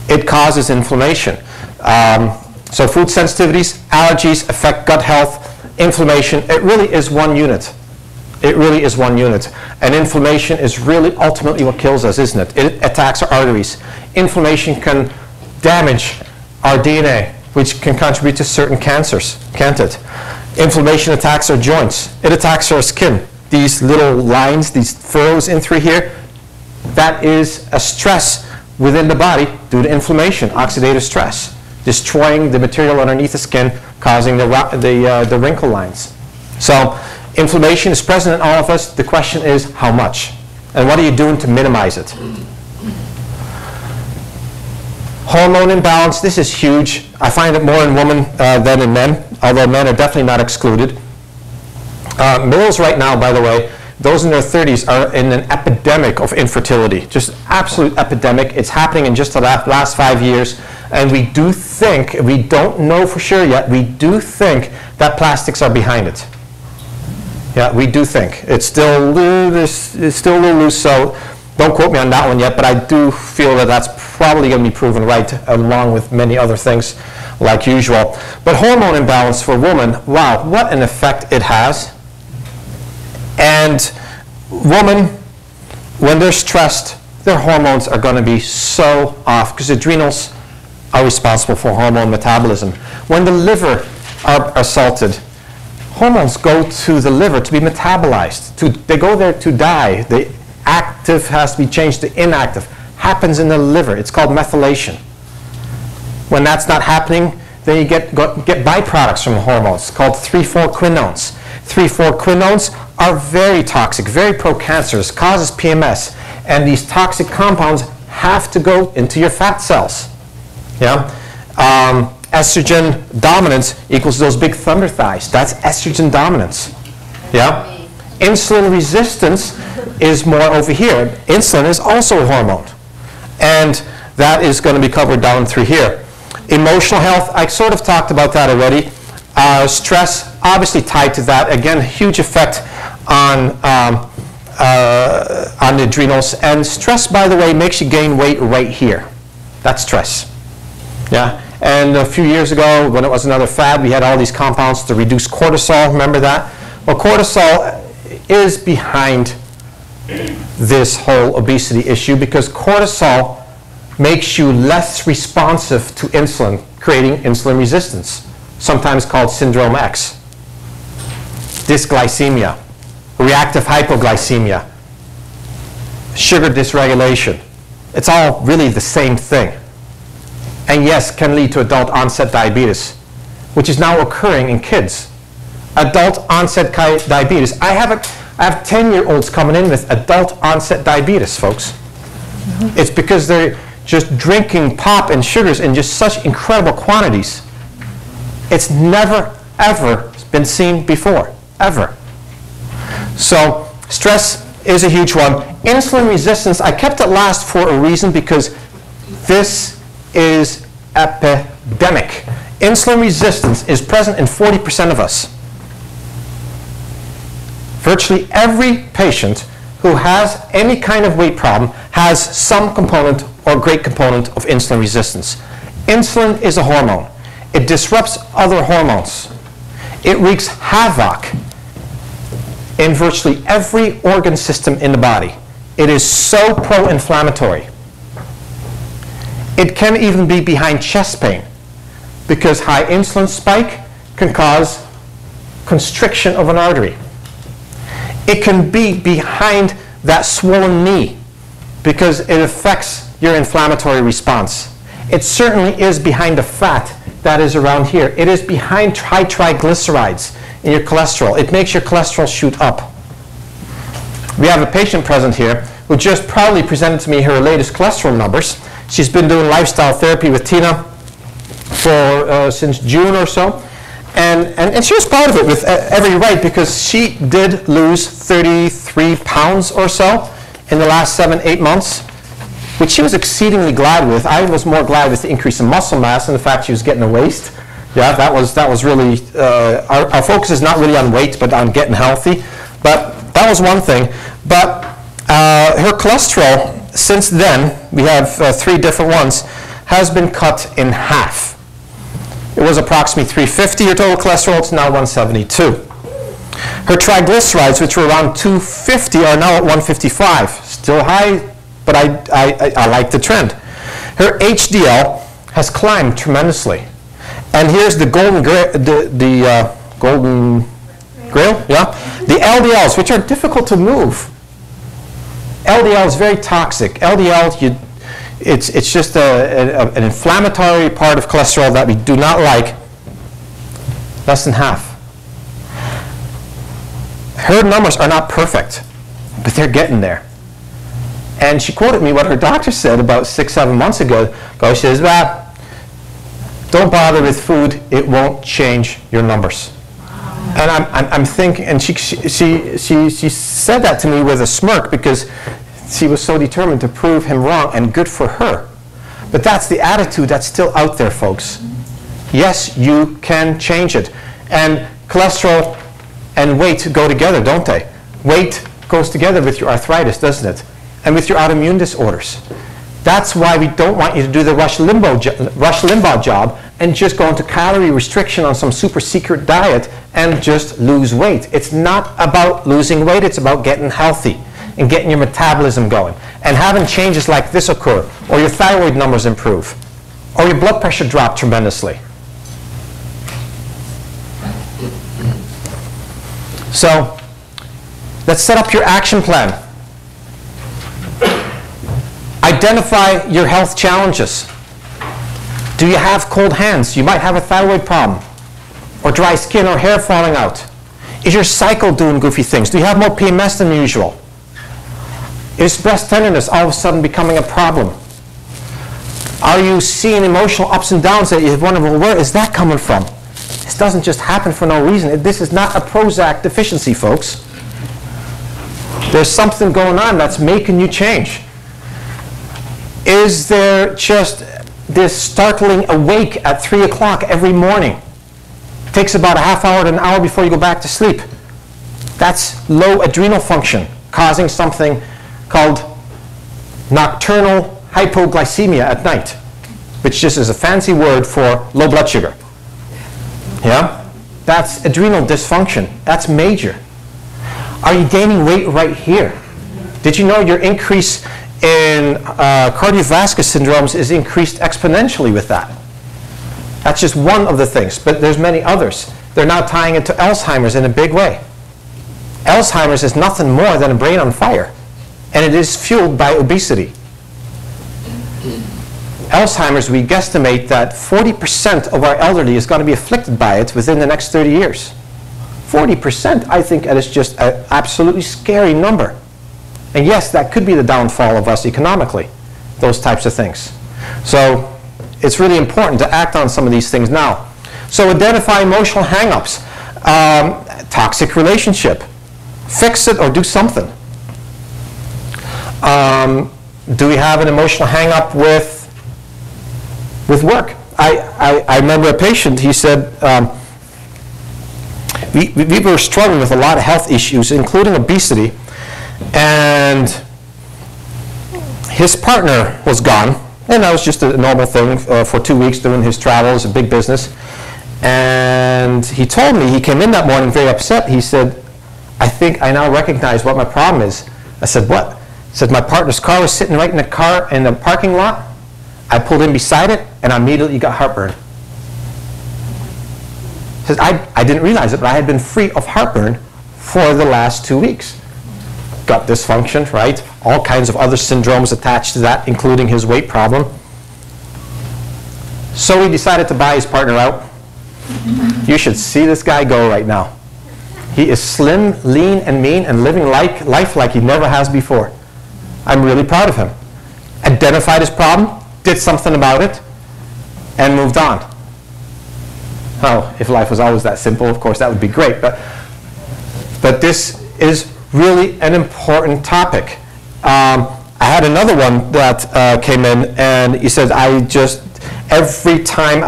It causes inflammation. So food sensitivities, allergies affect gut health, inflammation. It really is one unit. It really is one unit. And inflammation is really ultimately what kills us, isn't it? It attacks our arteries. Inflammation can damage our DNA, which can contribute to certain cancers, can't it? Inflammation attacks our joints. It attacks our skin. These little lines, these furrows in through here, that is a stress within the body due to inflammation, oxidative stress, destroying the material underneath the skin, causing the wrinkle lines. So, inflammation is present in all of us. The question is, how much? And what are you doing to minimize it? Hormone imbalance, this is huge. I find it more in women than in men, although men are definitely not excluded. Males right now, by the way, those in their 30s are in an epidemic of infertility, just absolute epidemic. It's happening in just the last 5 years. And we do think, we don't know for sure yet, we do think that plastics are behind it. Yeah, we do think. It's still a little loose, so don't quote me on that one yet, but I do feel that that's probably going to be proven right, along with many other things like usual. But hormone imbalance for women, wow, what an effect it has. And women, when they're stressed, their hormones are going to be so off, because adrenals are responsible for hormone metabolism. When the liver are assaulted, hormones go to the liver to be metabolized. They go there to die. The active has to be changed to inactive. Happens in the liver. It's called methylation. When that's not happening, then you get byproducts from the hormones called 3,4-quinones. 3,4-quinones are very toxic, very pro-cancerous, causes PMS. And these toxic compounds have to go into your fat cells. Yeah? Estrogen dominance equals those big thunder thighs. That's estrogen dominance. Yeah? Insulin resistance is more over here. Insulin is also a hormone. And that is going to be covered down through here. Emotional health, I sort of talked about that already. Stress, obviously tied to that. Again, huge effect on the adrenals. And stress, by the way, makes you gain weight right here. That's stress. Yeah. And a few years ago, when it was another fad, we had all these compounds to reduce cortisol. Remember that? Well, cortisol is behind this whole obesity issue because cortisol makes you less responsive to insulin, creating insulin resistance, sometimes called syndrome X, dysglycemia, reactive hypoglycemia, sugar dysregulation. It's all really the same thing. And yes, can lead to adult onset diabetes, which is now occurring in kids. Adult onset diabetes. I have 10-year-olds coming in with adult onset diabetes, folks. Mm-hmm. It's because they're just drinking pop and sugars in just such incredible quantities. It's never, ever been seen before, ever. So stress is a huge one. Insulin resistance, I kept it last for a reason because this is epidemic. Insulin resistance is present in 40% of us. Virtually every patient who has any kind of weight problem has some component or great component of insulin resistance. Insulin is a hormone. It disrupts other hormones. It wreaks havoc in virtually every organ system in the body. It is so pro-inflammatory. It can even be behind chest pain because high insulin spike can cause constriction of an artery. It can be behind that swollen knee because it affects your inflammatory response. It certainly is behind the fat that is around here. It is behind high triglycerides in your cholesterol. It makes your cholesterol shoot up. We have a patient present here who just proudly presented to me her latest cholesterol numbers. She's been doing lifestyle therapy with Tina for since June or so. And she was proud of it with every right because she did lose 33 pounds or so in the last 7-8 months, which she was exceedingly glad with. I was more glad with the increase in muscle mass and the fact she was getting a waist. Yeah, that was really, our focus is not really on weight, but on getting healthy. But that was one thing. But her cholesterol, since then, we have 3 different ones, has been cut in half. It was approximately 350, her total cholesterol, it's now 172. Her triglycerides, which were around 250, are now at 155. Still high, but I like the trend. Her HDL has climbed tremendously. And here's the golden grail, yeah? The LDLs, which are difficult to move. LDL is very toxic. LDL, it's just an inflammatory part of cholesterol that we do not like, less than half. Her numbers are not perfect, but they're getting there. And she quoted me what her doctor said about 6-7 months ago. She says, well, don't bother with food. It won't change your numbers. And I'm thinking, and she said that to me with a smirk because she was so determined to prove him wrong, and good for her. But that's the attitude that's still out there, folks. Yes, you can change it. And cholesterol and weight go together, don't they? Weight goes together with your arthritis, doesn't it? And with your autoimmune disorders. That's why we don't want you to do the Rush Limbaugh job and just go into calorie restriction on some super secret diet and just lose weight. It's not about losing weight, it's about getting healthy and getting your metabolism going, and having changes like this occur, or your thyroid numbers improve, or your blood pressure drop tremendously. So let's set up your action plan. Identify your health challenges. Do you have cold hands? You might have a thyroid problem, or dry skin, or hair falling out. Is your cycle doing goofy things? Do you have more PMS than usual? Is breast tenderness all of a sudden becoming a problem? Are you seeing emotional ups and downs that you wonder, well, where is that coming from? This doesn't just happen for no reason. This is not a Prozac deficiency, folks. There's something going on that's making you change. Is there just this startling awake at 3 o'clock every morning? It takes about a half hour to an hour before you go back to sleep. That's low adrenal function causing something called nocturnal hypoglycemia at night, which just is a fancy word for low blood sugar. Yeah? That's adrenal dysfunction. That's major. Are you gaining weight right here? Did you know your increase in cardiovascular syndromes is increased exponentially with that? That's just one of the things, but there's many others. They're now tying it to Alzheimer's in a big way. Alzheimer's is nothing more than a brain on fire, and it is fueled by obesity. Alzheimer's, we guesstimate that 40% of our elderly is going to be afflicted by it within the next 30 years. 40%, I think that is just an absolutely scary number. And yes, that could be the downfall of us economically, those types of things. So it's really important to act on some of these things now. So identify emotional hang-ups, toxic relationship, fix it or do something. Do we have an emotional hang-up with work? I remember a patient, he said, we were struggling with a lot of health issues, including obesity, and his partner was gone. And that was just a normal thing for 2 weeks doing his travels, a big business. And he told me, he came in that morning very upset. He said, I think I now recognize what my problem is. I said, what? He said, my partner's car was sitting right in the car in the parking lot. I pulled in beside it, and I immediately got heartburn. He said, I didn't realize it, but I had been free of heartburn for the last 2 weeks. Gut dysfunction, right? All kinds of other syndromes attached to that, including his weight problem. So he decided to buy his partner out. You should see this guy go right now. He is slim, lean, and mean, and living life like he never has before. I'm really proud of him. Identified his problem, did something about it, and moved on. Oh, if life was always that simple, of course, that would be great. But this is really an important topic. I had another one that came in, and he said, every time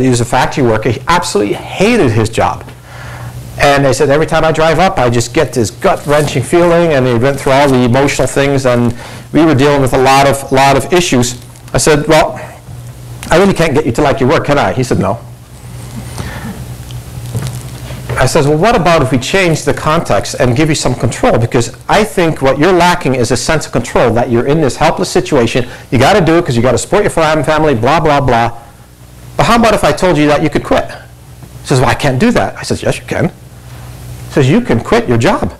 he was a factory worker, he absolutely hated his job. And they said, every time I drive up, I just get this gut-wrenching feeling, and he went through all the emotional things, and we were dealing with a lot of issues. I said, well, I really can't get you to like your work, can I? He said, no. I said, well, what about if we change the context and give you some control? Because I think what you're lacking is a sense of control, that you're in this helpless situation. You got to do it because you got to support your family, blah, blah, blah. But how about if I told you that you could quit? He says, well, I can't do that. I said, yes, you can. He says, you can quit your job.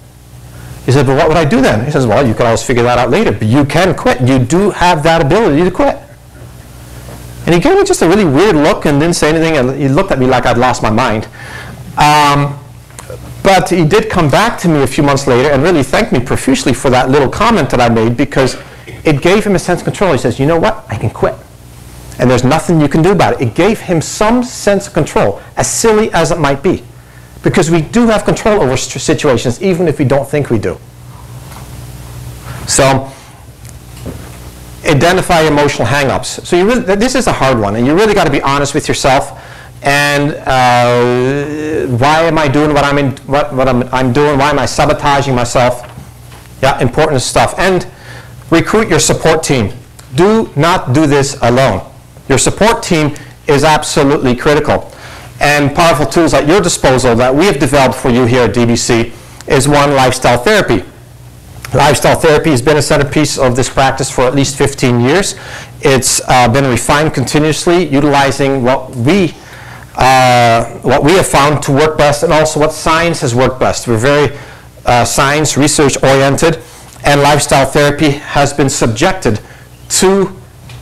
He said, but what would I do then? He says, well, you can always figure that out later, but you can quit. You do have that ability to quit. And he gave me just a really weird look and didn't say anything, and he looked at me like I'd lost my mind. But he did come back to me a few months later and really thanked me profusely for that little comment that I made, because it gave him a sense of control. He says, you know what? I can quit. And there's nothing you can do about it. It gave him some sense of control, as silly as it might be. Because we do have control over situations, even if we don't think we do. So identify emotional hang-ups. So you really, this is a hard one, and you really got to be honest with yourself. And why am I doing what I'm doing? Why am I sabotaging myself? Yeah, important stuff. And recruit your support team. Do not do this alone. Your support team is absolutely critical. And powerful tools at your disposal that we have developed for you here at DBC is one, lifestyle therapy. Lifestyle therapy has been a centerpiece of this practice for at least 15 years. It's been refined continuously, utilizing what we have found to work best, and also what science has worked best. We're very science, research-oriented, and lifestyle therapy has been subjected to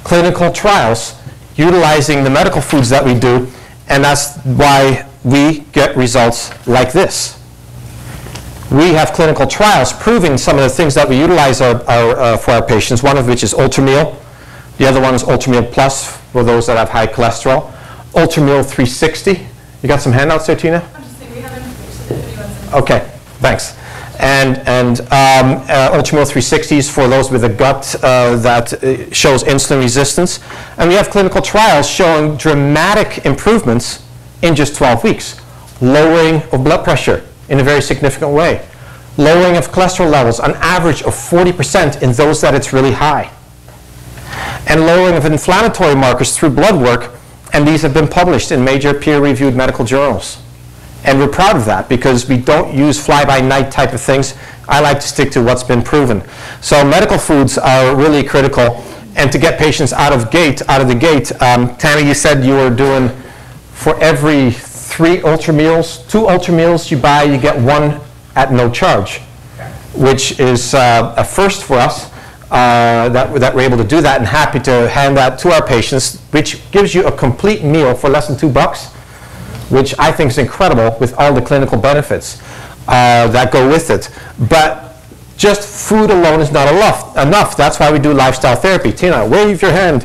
clinical trials utilizing the medical foods that we do, and that's why we get results like this. We have clinical trials proving some of the things that we utilize for our patients, one of which is UltraMeal. The other one is UltraMeal Plus for those that have high cholesterol. UltraMeal 360. You got some handouts there, Tina? I'm just saying we have information if anyone's interested. Okay, thanks. And UltraMeal 360 is for those with a gut that shows insulin resistance. And we have clinical trials showing dramatic improvements in just 12 weeks. Lowering of blood pressure, in a very significant way. Lowering of cholesterol levels, an average of 40% in those that it's really high. And lowering of inflammatory markers through blood work, and these have been published in major peer-reviewed medical journals. And we're proud of that because we don't use fly-by-night type of things. I like to stick to what's been proven. So medical foods are really critical. And to get patients out of the gate, Tammy, you said you were doing for every 2 Ultra Meals you buy, you get one at no charge, which is a first for us that we're able to do that, and happy to hand that to our patients, which gives you a complete meal for less than $2, which I think is incredible with all the clinical benefits that go with it. But just food alone is not enough. That's why we do lifestyle therapy. Tina, wave your hand.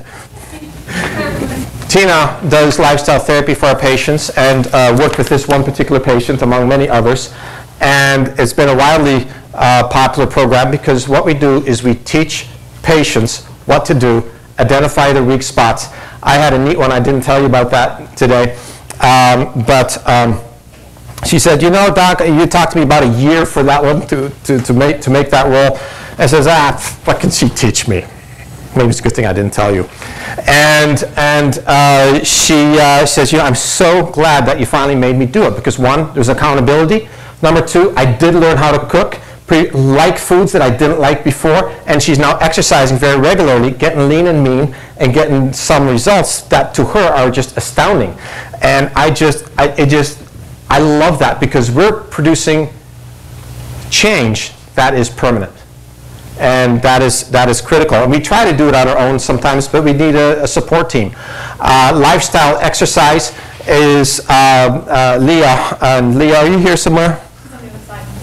Tina does lifestyle therapy for our patients and worked with this one particular patient among many others. And it's been a wildly popular program because what we do is we teach patients what to do, identify the weak spots. I had a neat one. I didn't tell you about that today. But she said, you know, Doc, you talked to me about a year for that one to make that roll. I says, what can she teach me? Maybe it's a good thing I didn't tell you. And she says, you know, I'm so glad that you finally made me do it because one, there's accountability. Number 2, I did learn how to cook, like foods that I didn't like before, and she's now exercising very regularly, getting lean and mean, and getting some results that to her are just astounding. And I love that because we're producing change that is permanent, and that is critical. And we try to do it on our own sometimes, but we need a support team. Lifestyle exercise is Leah. Leah, are you here somewhere?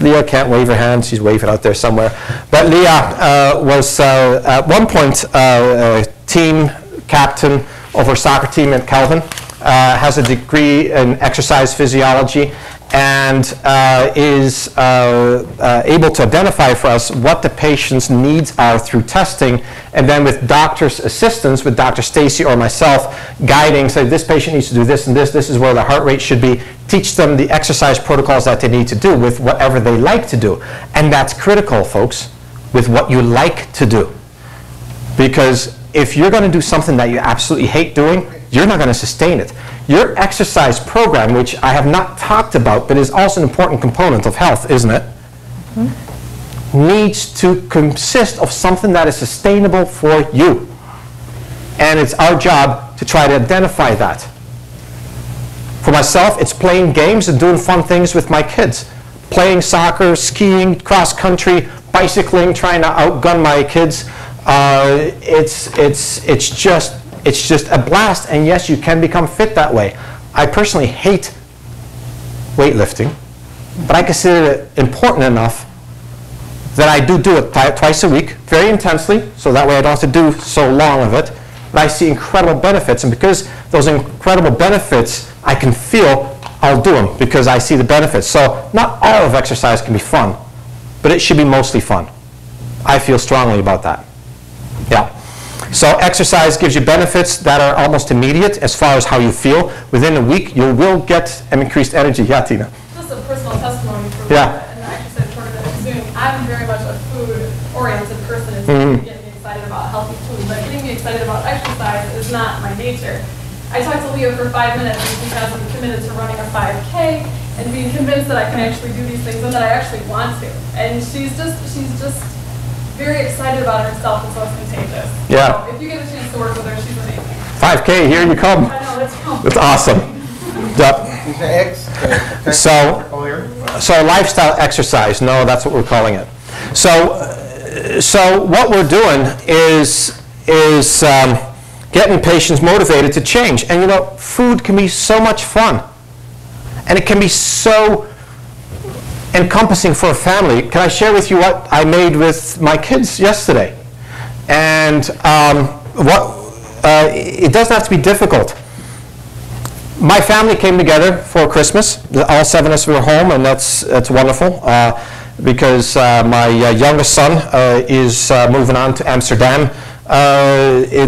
Leah can't wave her hand. She's waving out there somewhere. But Leah was at one point team captain of her soccer team at Calvin, has a degree in exercise physiology, and is able to identify for us what the patient's needs are through testing, and then with doctor's assistance, with Dr. Stacey or myself, guiding, say this patient needs to do this and this, this is where the heart rate should be, teach them the exercise protocols that they need to do with whatever they like to do. And that's critical, folks, with what you like to do. Because if you're going to do something that you absolutely hate doing, you're not going to sustain it. Your exercise program, which I have not talked about, but is also an important component of health, isn't it? Mm-hmm. Needs to consist of something that is sustainable for you. And it's our job to try to identify that. For myself, it's playing games and doing fun things with my kids. Playing soccer, skiing, cross-country, bicycling, trying to outgun my kids. It's just a blast, and yes, you can become fit that way. I personally hate weightlifting, but I consider it important enough that I do it twice a week, very intensely, so that way I don't have to do so long of it. But I see incredible benefits, and because those incredible benefits I can feel, I'll do them because I see the benefits. So not all of exercise can be fun, but it should be mostly fun. I feel strongly about that. Yeah. So exercise gives you benefits that are almost immediate as far as how you feel. Within a week, you will get an increased energy. Yeah, Tina? Just a personal testimony for me. Yeah. And I actually said part of it Zoom. I'm very much a food-oriented person. It's going to get me excited about healthy food. But getting me excited about exercise is not my nature. I talked to Leo for 5 minutes because I'm committed to running a 5K and being convinced that I can actually do these things and that I actually want to. And she's just very excited about herself, and so it's contagious. Yeah. So if you get a chance to work with her, she's amazing. 5K, here you come. I know, let's go. It's awesome. Yep. So lifestyle exercise. No, that's what we're calling it. So what we're doing is getting patients motivated to change. And you know, food can be so much fun, and it can be so encompassing for a family. Can I share with you what I made with my kids yesterday? And it doesn't have to be difficult. My family came together for Christmas. All 7 of us were home, and that's wonderful because my youngest son is moving on to Amsterdam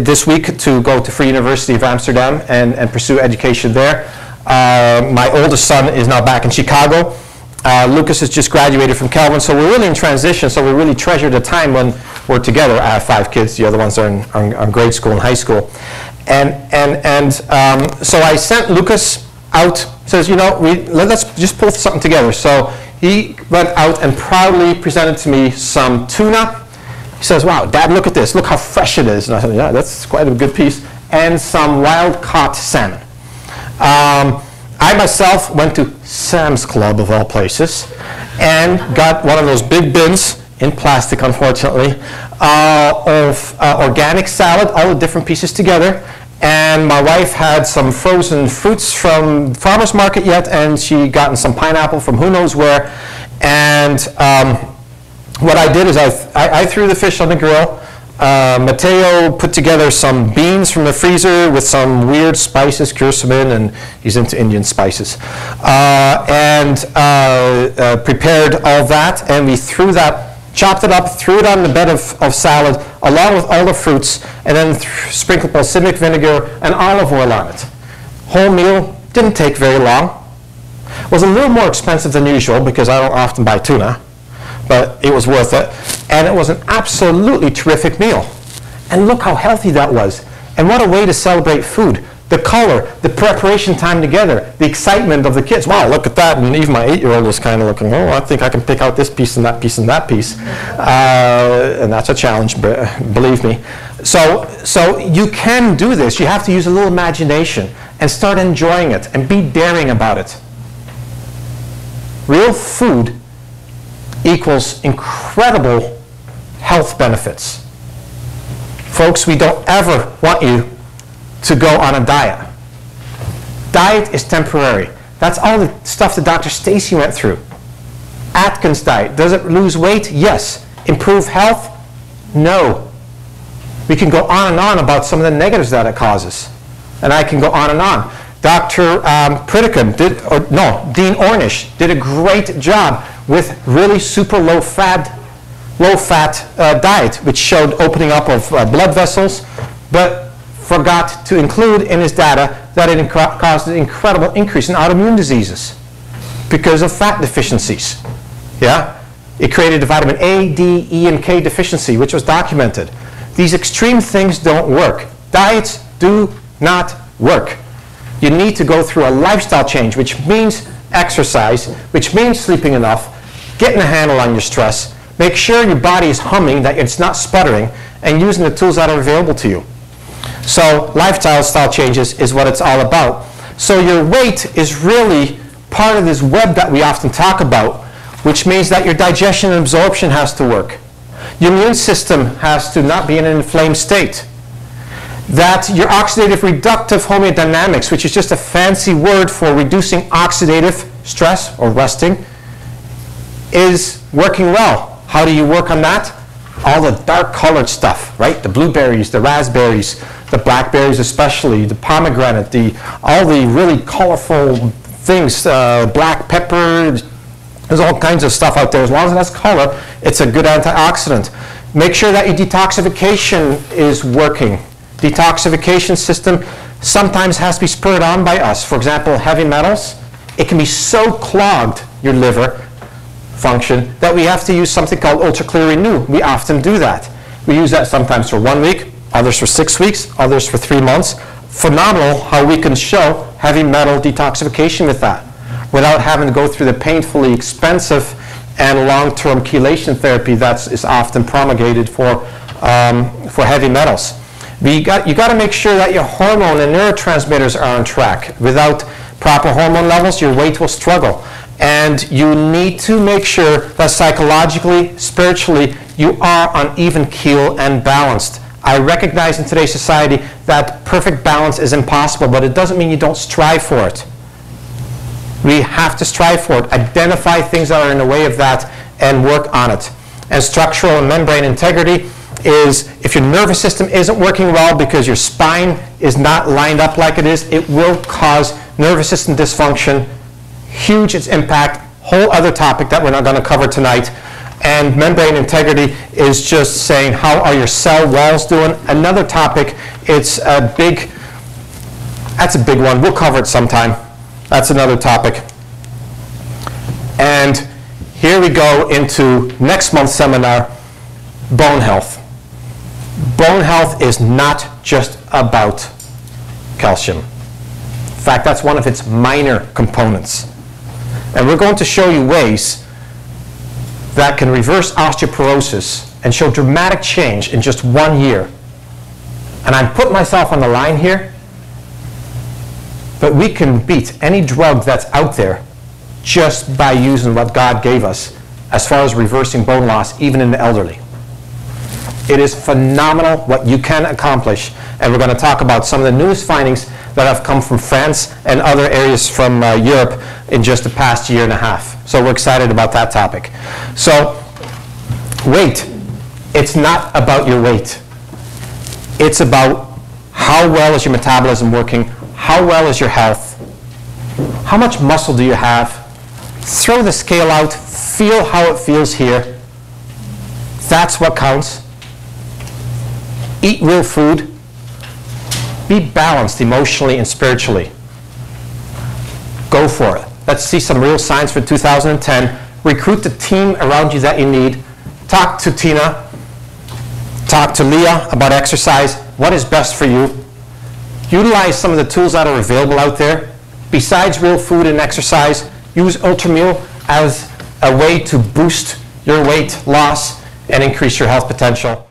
this week to go to Free University of Amsterdam and pursue education there. My oldest son is now back in Chicago. Lucas has just graduated from Calvin, so we're really in transition, so we really treasure the time when we're together. I have 5 kids, the other ones are in grade school and high school. So I sent Lucas out, says, you know, let's just pull something together. So he went out and proudly presented to me some tuna. He says, wow, Dad, look at this, look how fresh it is. And I said, yeah, that's quite a good piece. And some wild caught salmon. I myself went to Sam's Club, of all places, and got one of those big bins, in plastic unfortunately, of organic salad, all the different pieces together. And my wife had some frozen fruits from farmer's market yet, and she'd gotten some pineapple from who knows where. And what I did is I threw the fish on the grill. Matteo put together some beans from the freezer with some weird spices, curcumin, and he's into Indian spices, prepared all that, and we threw that, chopped it up, threw it on the bed of salad along with all the fruits, and then sprinkled balsamic vinegar and olive oil on it. Whole meal, didn't take very long. Was a little more expensive than usual because I don't often buy tuna, but it was worth it. And it was an absolutely terrific meal. And look how healthy that was. And what a way to celebrate food. The color, the preparation time together, the excitement of the kids. Wow, look at that. And even my 8-year-old was kind of looking, oh, I think I can pick out this piece and that piece and that piece. And that's a challenge, believe me. So you can do this. You have to use a little imagination and start enjoying it and be daring about it. Real food equals incredible health benefits. Folks, we don't ever want you to go on a diet. Diet is temporary. That's all the stuff that Dr. Stacey went through. Atkins diet. Does it lose weight? Yes. Improve health? No. We can go on and on about some of the negatives that it causes. And I can go on and on. Dr. Dean Ornish did a great job with really super low-fat diet, which showed opening up of blood vessels, but forgot to include in his data that it caused an incredible increase in autoimmune diseases because of fat deficiencies. Yeah, it created a vitamin A, D, E, and K deficiency, which was documented. These extreme things don't work. Diets do not work. You need to go through a lifestyle change, which means exercise, which means sleeping enough, getting a handle on your stress, make sure your body is humming, that it's not sputtering, and using the tools that are available to you. So lifestyle changes is what it's all about. So your weight is really part of this web that we often talk about, which means that your digestion and absorption has to work. Your immune system has to not be in an inflamed state. That your oxidative reductive homeodynamics, which is just a fancy word for reducing oxidative stress or resting, is working well. How do you work on that? All the dark colored stuff, right? The blueberries, the raspberries, the blackberries especially, the pomegranate, all the really colorful things, black pepper, there's all kinds of stuff out there. As long as it has color, it's a good antioxidant. Make sure that your detoxification is working. Detoxification system sometimes has to be spurred on by us. For example, heavy metals, it can be so clogged, your liver function, that we have to use something called Ultra Clear Renew. We often do that. We use that sometimes for 1 week, others for 6 weeks, others for 3 months. Phenomenal how we can show heavy metal detoxification with that without having to go through the painfully expensive and long-term chelation therapy that is often promulgated for heavy metals. You've got to make sure that your hormone and neurotransmitters are on track. Without proper hormone levels, your weight will struggle. And you need to make sure that psychologically, spiritually, you are on even keel and balanced. I recognize in today's society that perfect balance is impossible, but it doesn't mean you don't strive for it. We have to strive for it. Identify things that are in the way of that and work on it. And structural and membrane integrity is if your nervous system isn't working well because your spine is not lined up like it is, it will cause nervous system dysfunction, huge its impact, whole other topic that we're not going to cover tonight. And membrane integrity is just saying how are your cell walls doing, another topic. That's a big one, we'll cover it sometime. That's another topic. And And here we go into next month's seminar, bone health. Bone health is not just about calcium. In fact, that's one of its minor components. And we're going to show you ways that can reverse osteoporosis and show dramatic change in just 1 year. And I put myself on the line here, but we can beat any drug that's out there just by using what God gave us as far as reversing bone loss, even in the elderly. It is phenomenal what you can accomplish. And we're going to talk about some of the newest findings that have come from France and other areas from Europe in just the past year and a half. So we're excited about that topic. So weight, it's not about your weight. It's about how well is your metabolism working, how well is your health, how much muscle do you have, throw the scale out, feel how it feels here. That's what counts. Eat real food. Be balanced emotionally and spiritually. Go for it. Let's see some real science for 2010. Recruit the team around you that you need. Talk to Tina. Talk to Leah about exercise. What is best for you? Utilize some of the tools that are available out there. Besides real food and exercise, use UltraMeal as a way to boost your weight loss and increase your health potential.